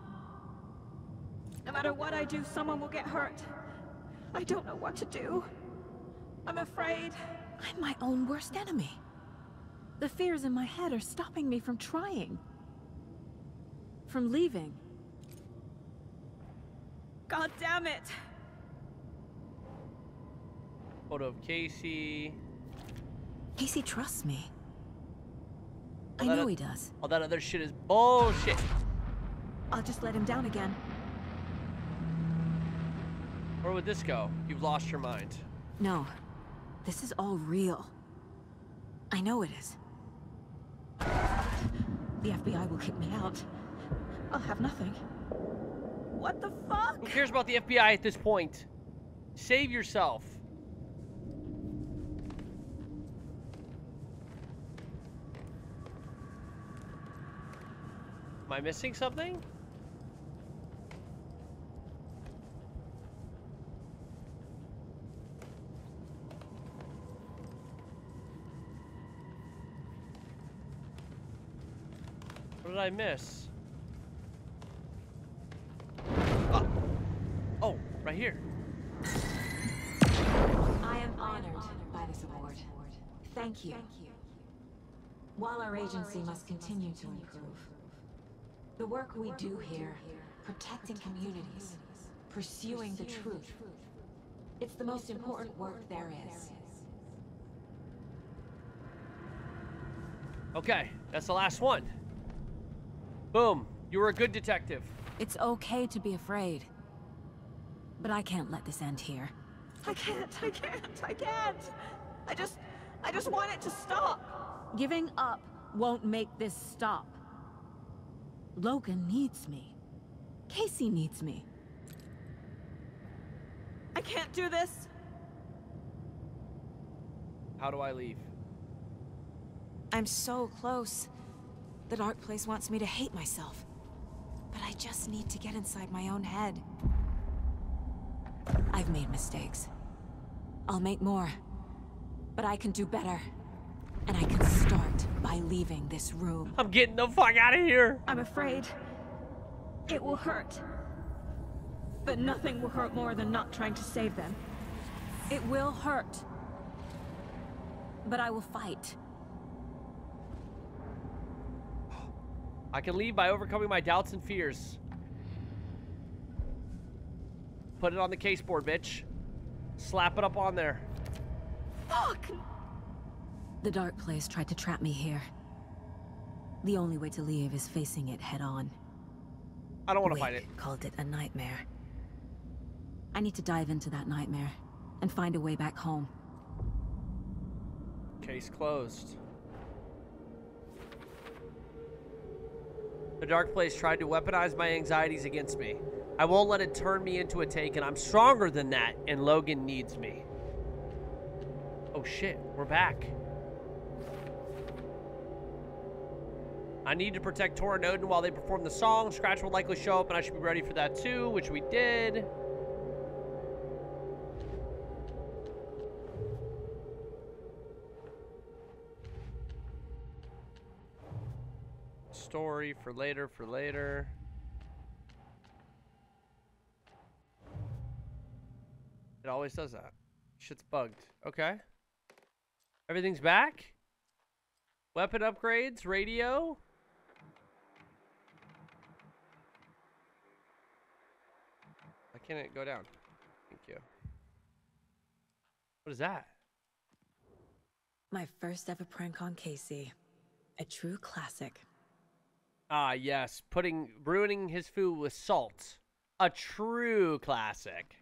No matter what I do, someone will get hurt. I don't know what to do. I'm afraid. I'm my own worst enemy. The fears in my head are stopping me from trying. From leaving. God damn it! Photo of Casey. Casey trusts me. I know he does. All that other shit is bullshit. I'll just let him down again. Where would this go? You've lost your mind. No. This is all real. I know it is. The FBI will kick me out. I'll have nothing. What the fuck? Who cares about the FBI at this point? Save yourself. Am I missing something? What did I miss? Oh, oh, right here. I am honored by this award. Thank you. While our agency must continue to improve, the work we do here, protecting communities, pursuing the truth, it's the most important work there is. Okay, that's the last one. Boom, you were a good detective. It's okay to be afraid, but I can't let this end here. I can't. I just want it to stop. Giving up won't make this stop. Logan needs me. Casey needs me. I can't do this. How do I leave? I'm so close. The dark place wants me to hate myself. But I just need to get inside my own head. I've made mistakes. I'll make more. But I can do better. And I can start by leaving this room. I'm getting the fuck out of here. I'm afraid it will hurt. But nothing will hurt more than not trying to save them. It will hurt. But I will fight. I can leave by overcoming my doubts and fears. Put it on the case board, bitch. Slap it up on there. Fuck! The dark place tried to trap me here. The only way to leave is facing it head on. I don't want to fight it. Wake called it a nightmare. I need to dive into that nightmare and find a way back home. Case closed. The dark place tried to weaponize my anxieties against me. I won't let it turn me into a taken. I'm stronger than that, and Logan needs me. Oh shit, we're back. I need to protect Tor and Odin while they perform the song. Scratch will likely show up and I should be ready for that too, which we did. Story for later, It always does that. Shit's bugged. Okay. Everything's back. Weapon upgrades, radio. Can it go down? Thank you. What is that? My first ever prank on Casey. A true classic. Ah, yes. Ruining his food with salt. A true classic.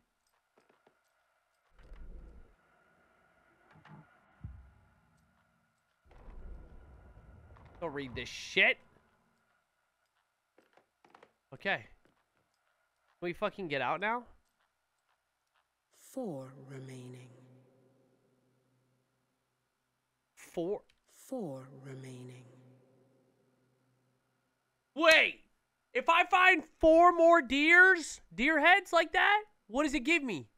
Don't read this shit. Okay. Can we fucking get out now? 4 remaining. 4? 4 remaining. Wait! If I find 4 more deers, deer heads like that, what does it give me?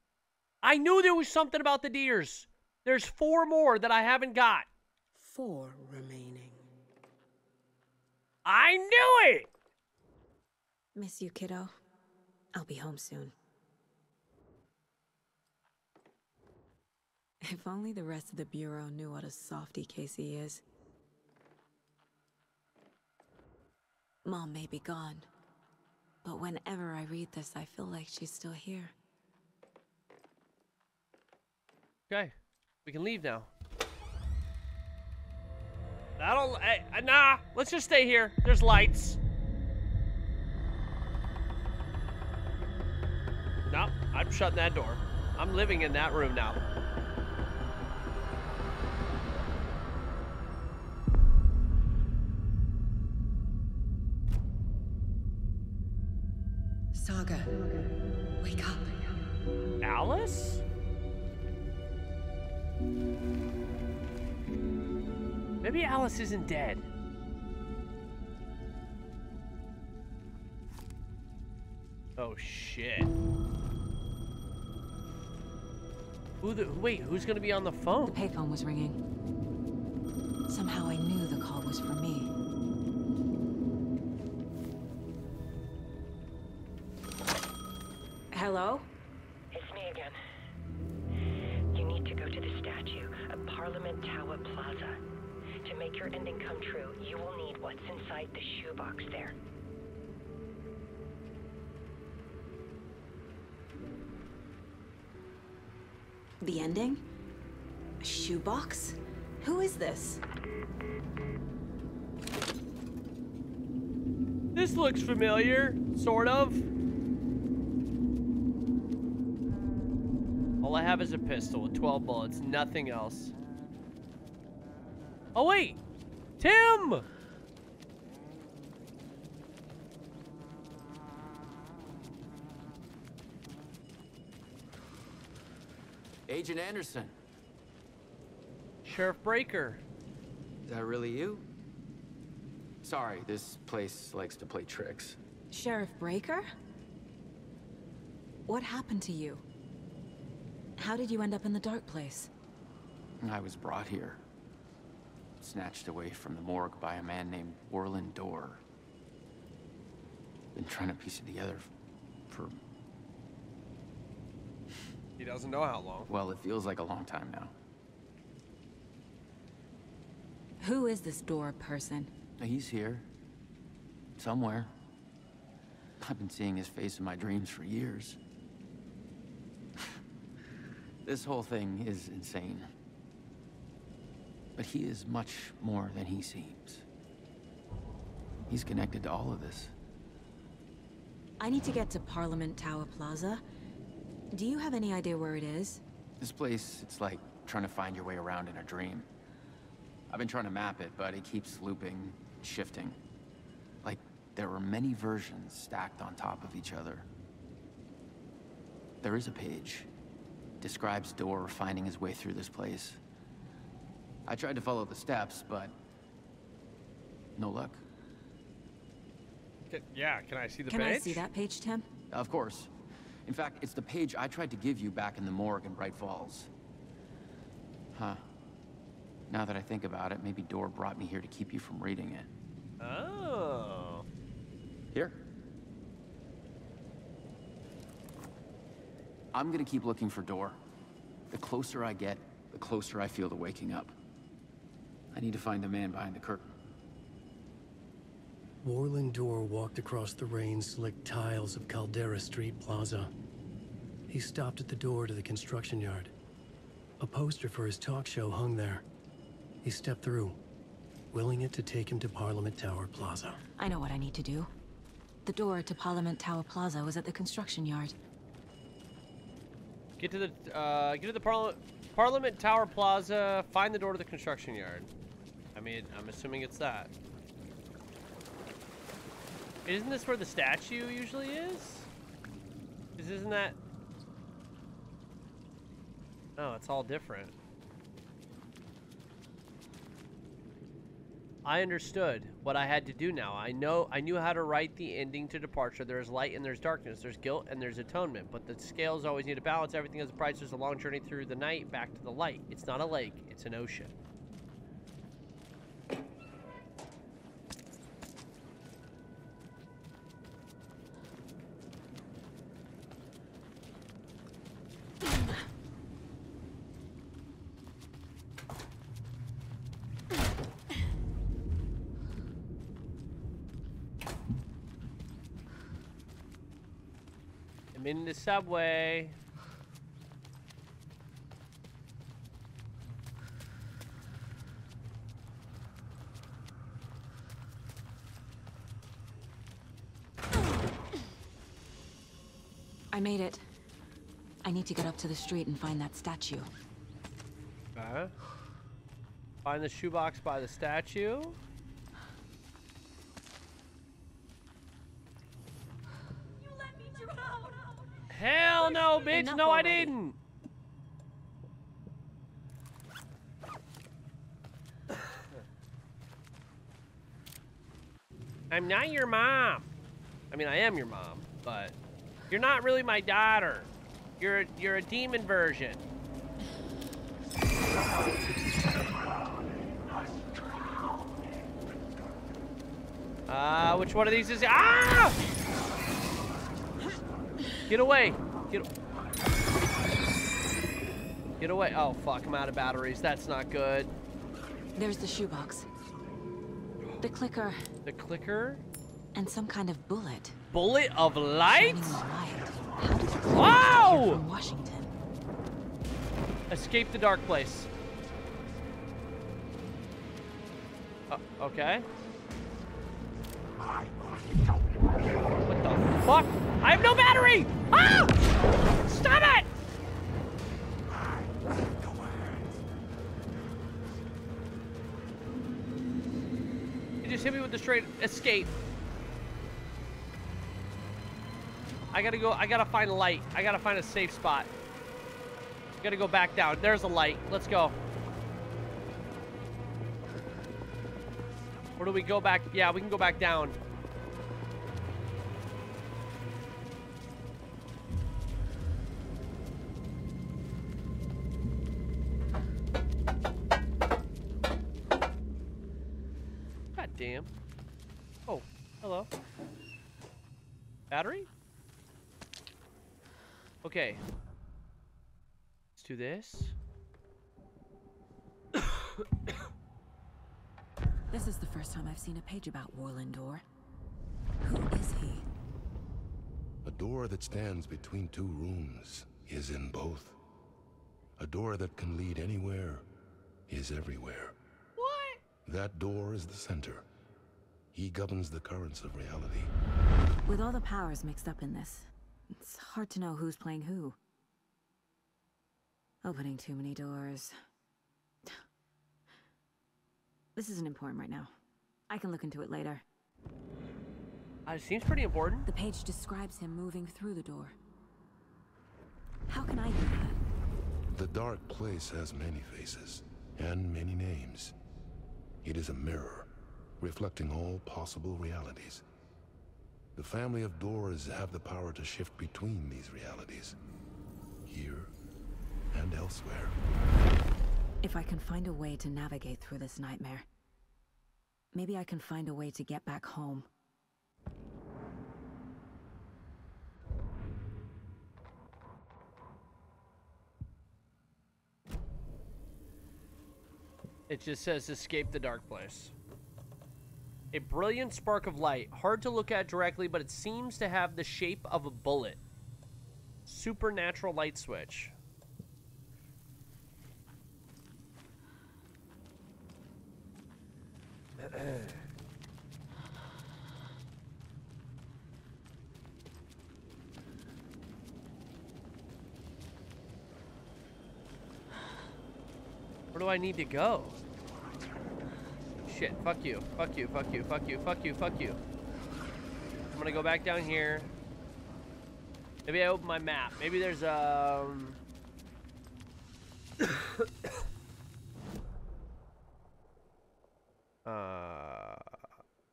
I knew there was something about the deers. There's 4 more that I haven't got. 4 remaining. I knew it! Miss you, kiddo. I'll be home soon. If only the rest of the Bureau knew what a softy Casey is. Mom may be gone, but whenever I read this, I feel like she's still here. Okay, we can leave now. That'll, nah, let's just stay here. There's lights. Nope, I'm shutting that door. I'm living in that room now. Saga, wake up. Alice? Maybe Alice isn't dead. Oh shit. Wait, who's gonna be on the phone? The payphone was ringing. Somehow I knew the call was for me. Hello? It's me again. You need to go to the statue of Parliament Tower Plaza. To make your ending come true, you will need what's inside the shoebox there. The ending? A shoebox? Who is this? This looks familiar, sort of. All I have is a pistol with 12 bullets, nothing else. Oh wait, Tim! Agent Anderson. Sheriff Breaker. Is that really you? Sorry, this place likes to play tricks. Sheriff Breaker? What happened to you? How did you end up in the dark place? I was brought here. Snatched away from the morgue by a man named Warlin Door. Been trying to piece it together for... He doesn't know how long. Well, it feels like a long time now. Who is this Door person? He's here. Somewhere. I've been seeing his face in my dreams for years. This whole thing is insane. But he is much more than he seems. He's connected to all of this. I need to get to Parliament Tower Plaza. Do you have any idea where it is? This place, it's like trying to find your way around in a dream. I've been trying to map it, but it keeps looping, shifting. Like, there were many versions stacked on top of each other. There is a page. Describes Door finding his way through this place. I tried to follow the steps, but no luck. Yeah, can I see the page? Can I see that page, Tim? Of course. In fact, it's the page I tried to give you back in the morgue in Bright Falls. Huh. Now that I think about it, maybe Door brought me here to keep you from reading it. Oh. Here. I'm gonna keep looking for Door. The closer I get, the closer I feel to waking up. I need to find the man behind the curtain. Warlin Door walked across the rain-slicked tiles of Caldera Street Plaza. He stopped at the door to the construction yard. A poster for his talk show hung there. He stepped through, willing it to take him to Parliament Tower Plaza. I know what I need to do. The door to Parliament Tower Plaza was at the construction yard. Get to the Parliament Tower Plaza, find the door to the construction yard. I mean, I'm assuming it's that. Isn't this where the statue usually is? Isn't that... No, it's all different. I understood what I had to do now. I knew how to write the ending to Departure. There's light and there's darkness. There's guilt and there's atonement. But the scales always need to balance. Everything has a price. There's a long journey through the night back to the light. It's not a lake. It's an ocean. In the subway. I made it. I need to get up to the street and find that statue. Okay. Find the shoebox by the statue. You let me drown. Hell no, bitch. Enough no, already. I didn't. I'm not your mom. I mean, I am your mom, but you're not really my daughter. You're a demon version. Which one of these is? Ah! Get away! Get away! Oh fuck! I'm out of batteries. That's not good. There's the shoebox. The clicker. The clicker? And some kind of bullet. Bullet of light? Wow! Washington. Escape the dark place. Okay. What the fuck? I have no battery! Ah! Stop it! You just hit me with the straight escape. I gotta find a light. I gotta find a safe spot. I gotta go back down. There's a light. Let's go. Or do we go back? Yeah, we can go back down. God damn. Oh, hello. Battery? Okay. Let's do this. This is the first time I've seen a page about Warlin Door. Who is he? A door that stands between two rooms is in both. A door that can lead anywhere is everywhere. What? That door is the center. He governs the currents of reality. With all the powers mixed up in this, it's hard to know who's playing who. Opening too many doors. This isn't important right now. I can look into it later. It seems pretty important. The page describes him moving through the door. How can I do that? The dark place has many faces and many names. It is a mirror, reflecting all possible realities. The family of doors have the power to shift between these realities, here and elsewhere. If I can find a way to navigate through this nightmare, maybe I can find a way to get back home. It just says escape the dark place. A brilliant spark of light, hard to look at directly, but it seems to have the shape of a bullet. Supernatural light switch. Where do I need to go? Shit, fuck you, fuck you, fuck you, fuck you, fuck you, fuck you. I'm gonna go back down here. Maybe I open my map. Maybe there's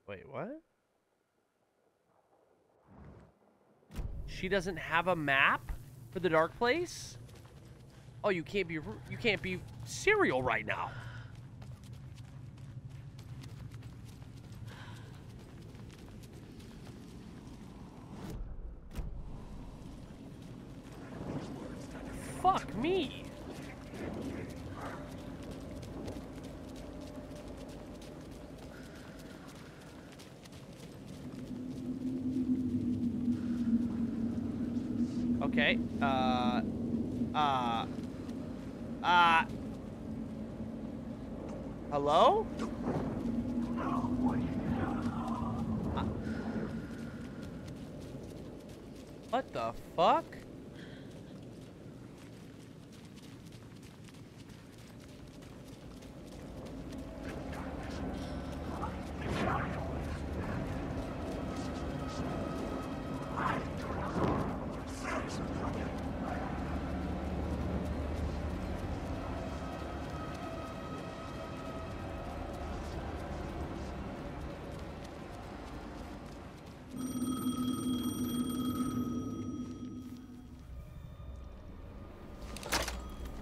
wait, what? She doesn't have a map for the dark place? Oh, you can't be serial right now. Fuck me. Okay. Hello? What the fuck?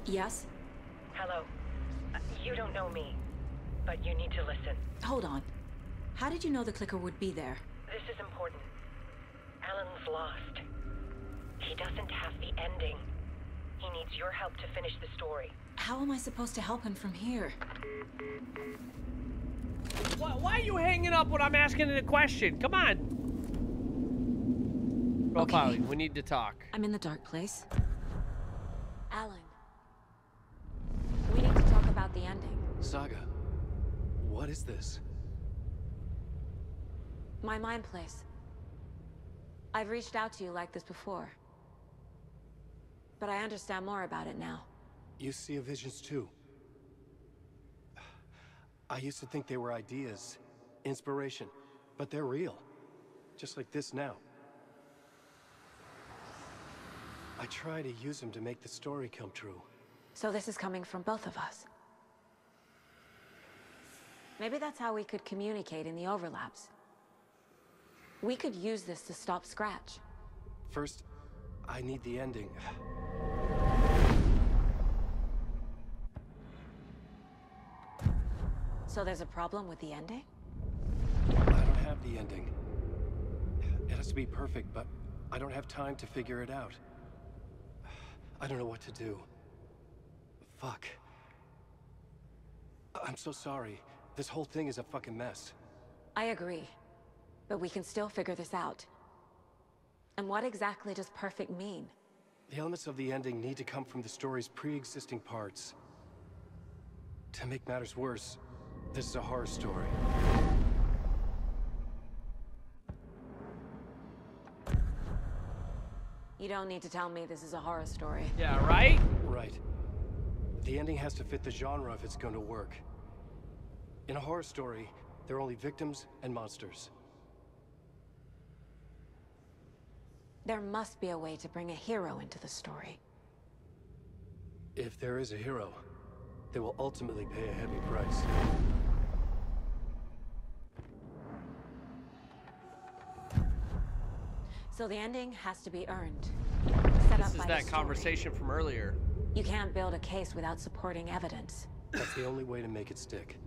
Yes? Hello. You don't know me, but you need to listen. Hold on. How did you know the clicker would be there? This is important. Alan's lost. He doesn't have the ending. He needs your help to finish the story. How am I supposed to help him from here? Why are you hanging up when I'm asking the question? Come on. Bro, okay. Polly, we need to talk. I'm in the dark place. Alan. The ending. Saga, what is this? My mind place. I've reached out to you like this before, but I understand more about it now. You see visions too. I used to think they were ideas, inspiration, but they're real. Just like this now. I try to use them to make the story come true. So this is coming from both of us. Maybe that's how we could communicate in the overlaps. We could use this to stop Scratch. First, I need the ending. So there's a problem with the ending? I don't have the ending. It has to be perfect, but I don't have time to figure it out. I don't know what to do. Fuck. I'm so sorry. This whole thing is a fucking mess. I agree, but we can still figure this out. And what exactly does perfect mean? The elements of the ending need to come from the story's pre-existing parts. To make matters worse, this is a horror story. You don't need to tell me this is a horror story. Yeah, right? Right. The ending has to fit the genre if it's going to work. In a horror story, there are only victims and monsters. There must be a way to bring a hero into the story. If there is a hero, they will ultimately pay a heavy price. So the ending has to be earned. Set up by the story. This is that conversation from earlier. You can't build a case without supporting evidence. That's the only way to make it stick.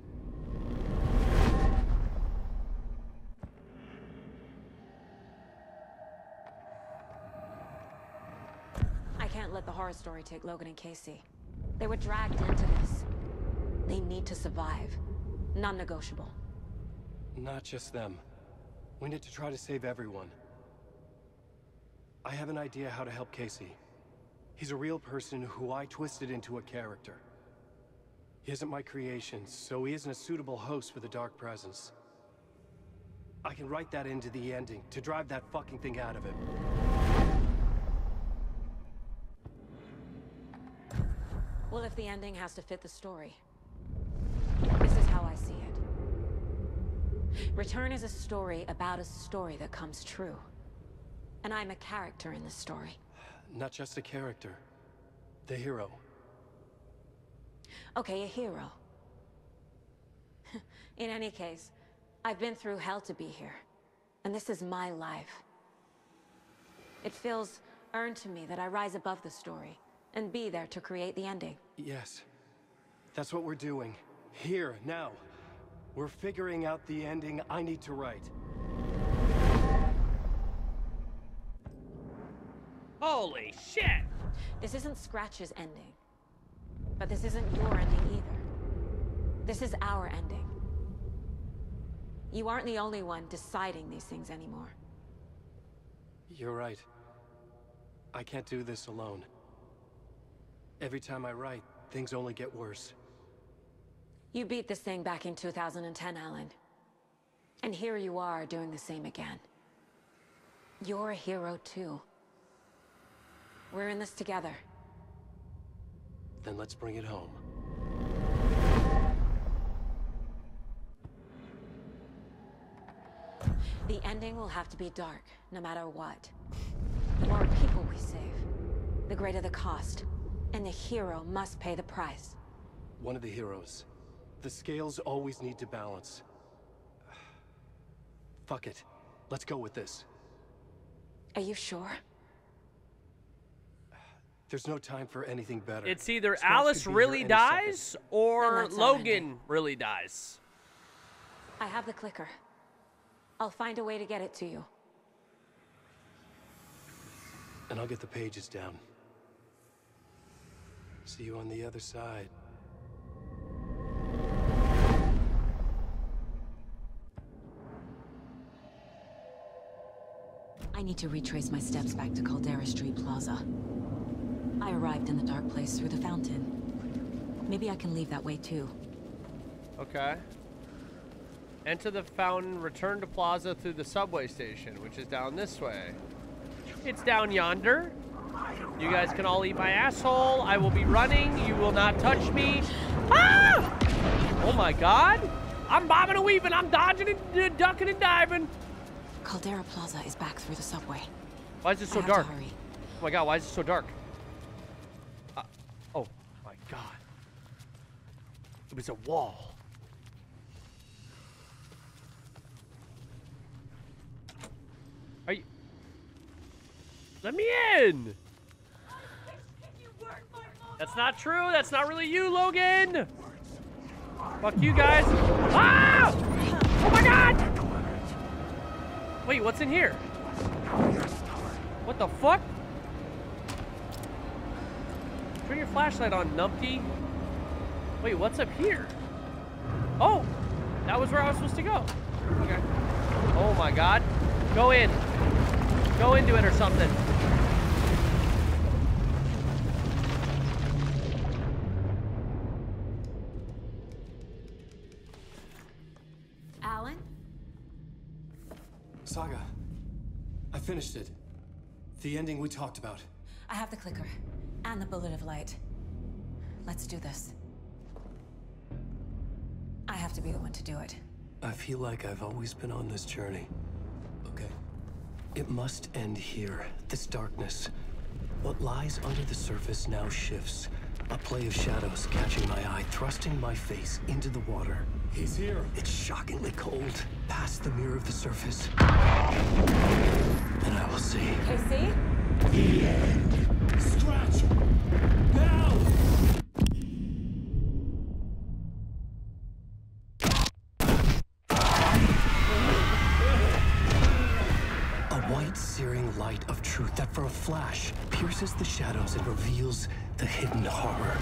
Let the horror story take Logan and Casey. They were dragged into this. They need to survive. Non-negotiable. Not just them. We need to try to save everyone. I have an idea how to help Casey. He's a real person who I twisted into a character. He isn't my creation, so he isn't a suitable host for the Dark Presence. I can write that into the ending to drive that fucking thing out of him. Well, if the ending has to fit the story. This is how I see it. Return is a story about a story that comes true. And I'm a character in the story. Not just a character. The hero. Okay, a hero. In any case, I've been through hell to be here. And this is my life. It feels earned to me that I rise above the story and be there to create the ending. Yes. That's what we're doing. Here, now. We're figuring out the ending I need to write. Holy shit! This isn't Scratch's ending. But this isn't your ending either. This is our ending. You aren't the only one deciding these things anymore. You're right. I can't do this alone. Every time I write, things only get worse. You beat this thing back in 2010, Alan. And here you are, doing the same again. You're a hero, too. We're in this together. Then let's bring it home. The ending will have to be dark, no matter what. The more people we save, the greater the cost, and the hero must pay the price. One of the heroes. The scales always need to balance. Fuck it. Let's go with this. Are you sure? There's no time for anything better. It's either Alice really dies or Logan really dies. I have the clicker. I'll find a way to get it to you. And I'll get the pages down. See you on the other side. I need to retrace my steps back to Caldera Street Plaza. I arrived in the dark place through the fountain. Maybe I can leave that way too. Okay. Enter the fountain, return to Plaza through the subway station, which is down this way. It's down yonder. You guys can all eat my asshole. I will be running. You will not touch me. Ah! Oh my god. I'm bobbing and weaving. I'm dodging and ducking and diving. Caldera Plaza is back through the subway. Why is it so dark? Hurry. Oh my god, why is it so dark? Oh my god. It was a wall. Are you... Let me in! That's not true. That's not really you, Logan. Fuck you guys. Ah! Oh my god! Wait, what's in here? What the fuck? Turn your flashlight on, numpty. Wait, what's up here? Oh! That was where I was supposed to go. Okay. Oh my god. Go in. Go into it or something. Alan? Saga, I finished it. The ending we talked about. I have the clicker and the bullet of light. Let's do this. I have to be the one to do it. I feel like I've always been on this journey. Okay. It must end here, this darkness. What lies under the surface now shifts. A play of shadows catching my eye, thrusting my face into the water. He's here. It's shockingly cold, past the mirror of the surface. And I will see. Casey? The end. Scratch! Now! Searing light of truth that for a flash pierces the shadows and reveals the hidden horror.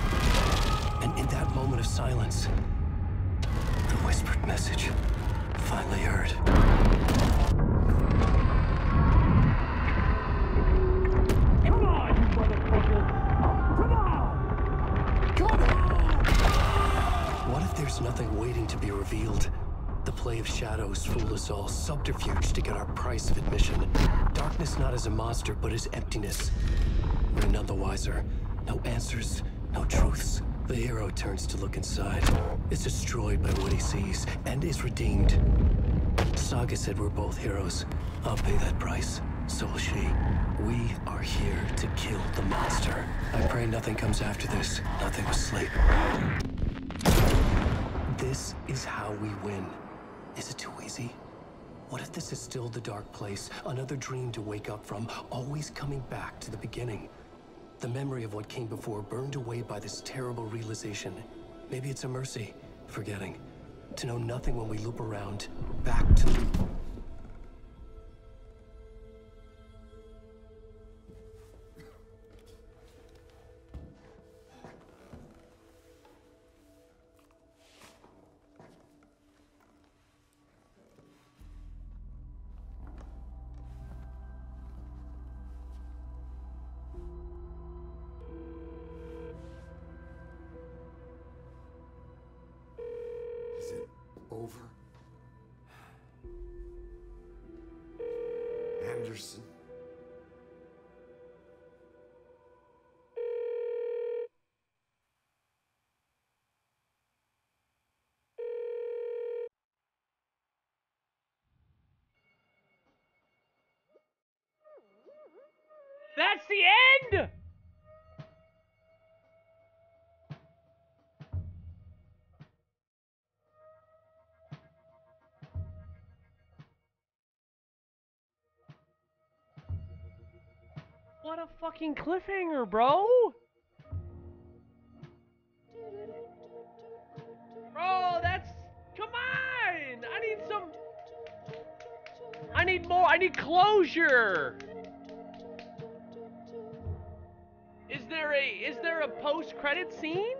And in that moment of silence, the whispered message finally heard. Come on, you motherfucker! Come on! Come on! What if there's nothing waiting to be revealed? The play of shadows fooled us all, subterfuge to get our price of admission. Darkness not as a monster, but as emptiness. We're none the wiser. No answers, no truths. The hero turns to look inside, is destroyed by what he sees, and is redeemed. Saga said we're both heroes. I'll pay that price. So will she. We are here to kill the monster. I pray nothing comes after this. Nothing but sleep. This is how we win. Is it too easy? What if this is still the dark place, another dream to wake up from, always coming back to the beginning? The memory of what came before burned away by this terrible realization. Maybe it's a mercy, forgetting, to know nothing when we loop around, back to the... Anderson. That's the end! What a fucking cliffhanger, bro! Bro, that's... Come on! I need some... I need more! I need closure! Is there a post-credit scene?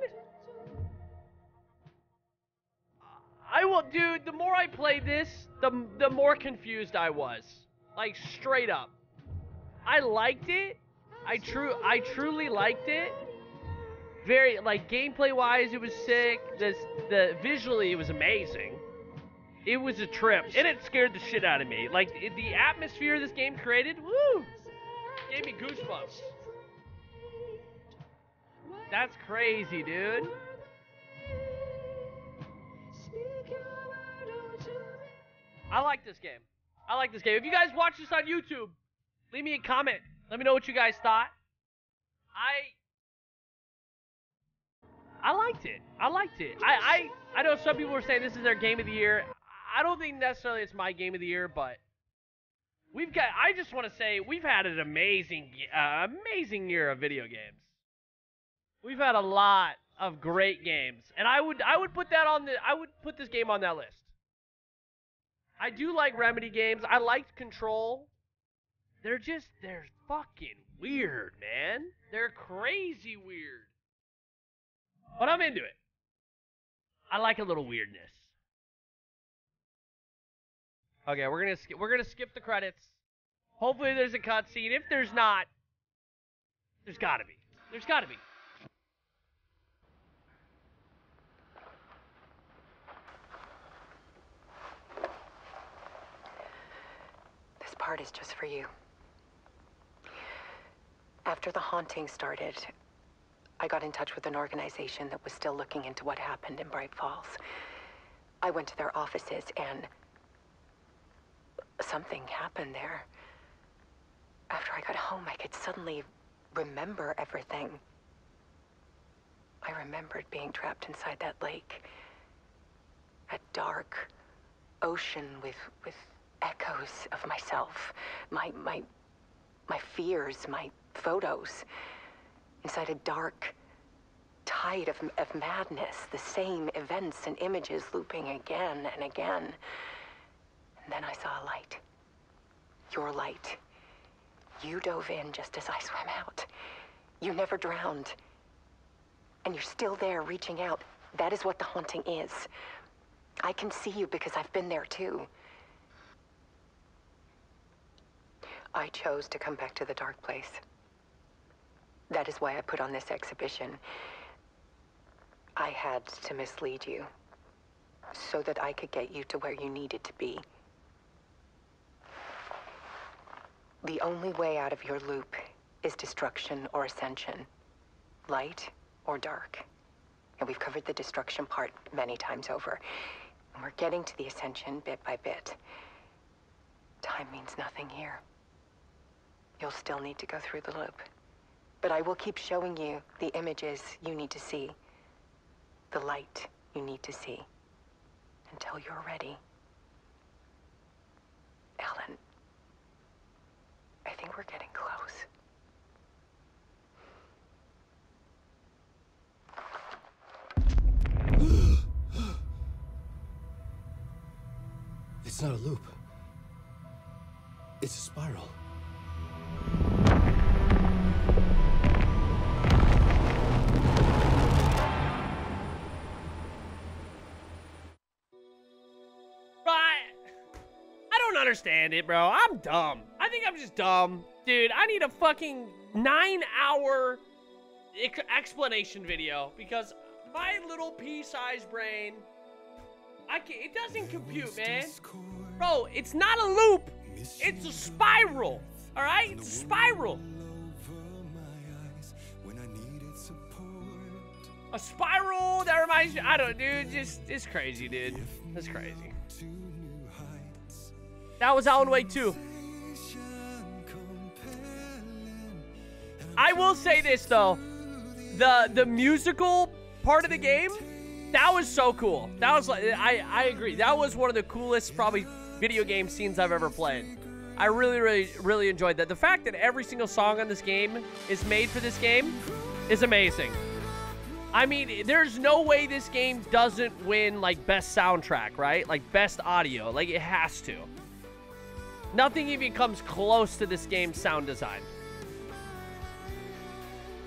I will, dude, the more I played this, the more confused I was. Like, straight up. I liked it. I truly liked it. Very, like, gameplay-wise, it was sick. Visually, it was amazing. It was a trip, and it scared the shit out of me. Like, the atmosphere this game created, woo! Gave me goosebumps. That's crazy, dude. I like this game. I like this game. If you guys watch this on YouTube, leave me a comment. Let me know what you guys thought. I liked it. I liked it. I know some people were saying this is their game of the year. I don't think necessarily it's my game of the year, but I just want to say we've had an amazing year of video games. We've had a lot of great games, and I would put that on the put this game on that list. I do like Remedy games. I liked Control. They're fucking weird, man. They're crazy weird. But I'm into it. I like a little weirdness. Okay, we're gonna skip the credits. Hopefully there's a cutscene. If there's not, there's gotta be. There's gotta be. This part is just for you. After the haunting started, I got in touch with an organization that was still looking into what happened in Bright Falls. I went to their offices and something happened there. After I got home, I could suddenly remember everything. I remembered being trapped inside that lake. A dark ocean with echoes of myself, my fears, my photos, inside a dark tide of madness, the same events and images looping again and again. And then I saw a light. Your light. You dove in just as I swam out. You never drowned. And you're still there reaching out. That is what the haunting is. I can see you because I've been there too. I chose to come back to the dark place. That is why I put on this exhibition. I had to mislead you so that I could get you to where you needed to be. The only way out of your loop is destruction or ascension, light or dark. And we've covered the destruction part many times over. And we're getting to the ascension bit by bit. Time means nothing here. You'll still need to go through the loop. But I will keep showing you the images you need to see, the light you need to see, until you're ready. Alan, I think we're getting close. It's not a loop. It's a spiral. Understand it, bro. I'm dumb. I think I'm just dumb. Dude, I need a fucking 9-hour explanation video because my little pea-sized brain, I can't, it doesn't compute, man. Bro, it's not a loop. It's a spiral. All right? It's a spiral. A spiral that reminds me, I don't, dude, just, it's crazy, dude. That's crazy. That was Alan Wake 2. I will say this, though. The musical part of the game, that was so cool. That was like, I agree. That was one of the coolest, probably, video game scenes I've ever played. I really, really, really enjoyed that. The fact that every single song on this game is made for this game is amazing. I mean, there's no way this game doesn't win, like, best soundtrack, right? Like, best audio. Like, it has to. Nothing even comes close to this game's sound design.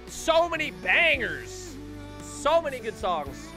So many bangers. So many good songs.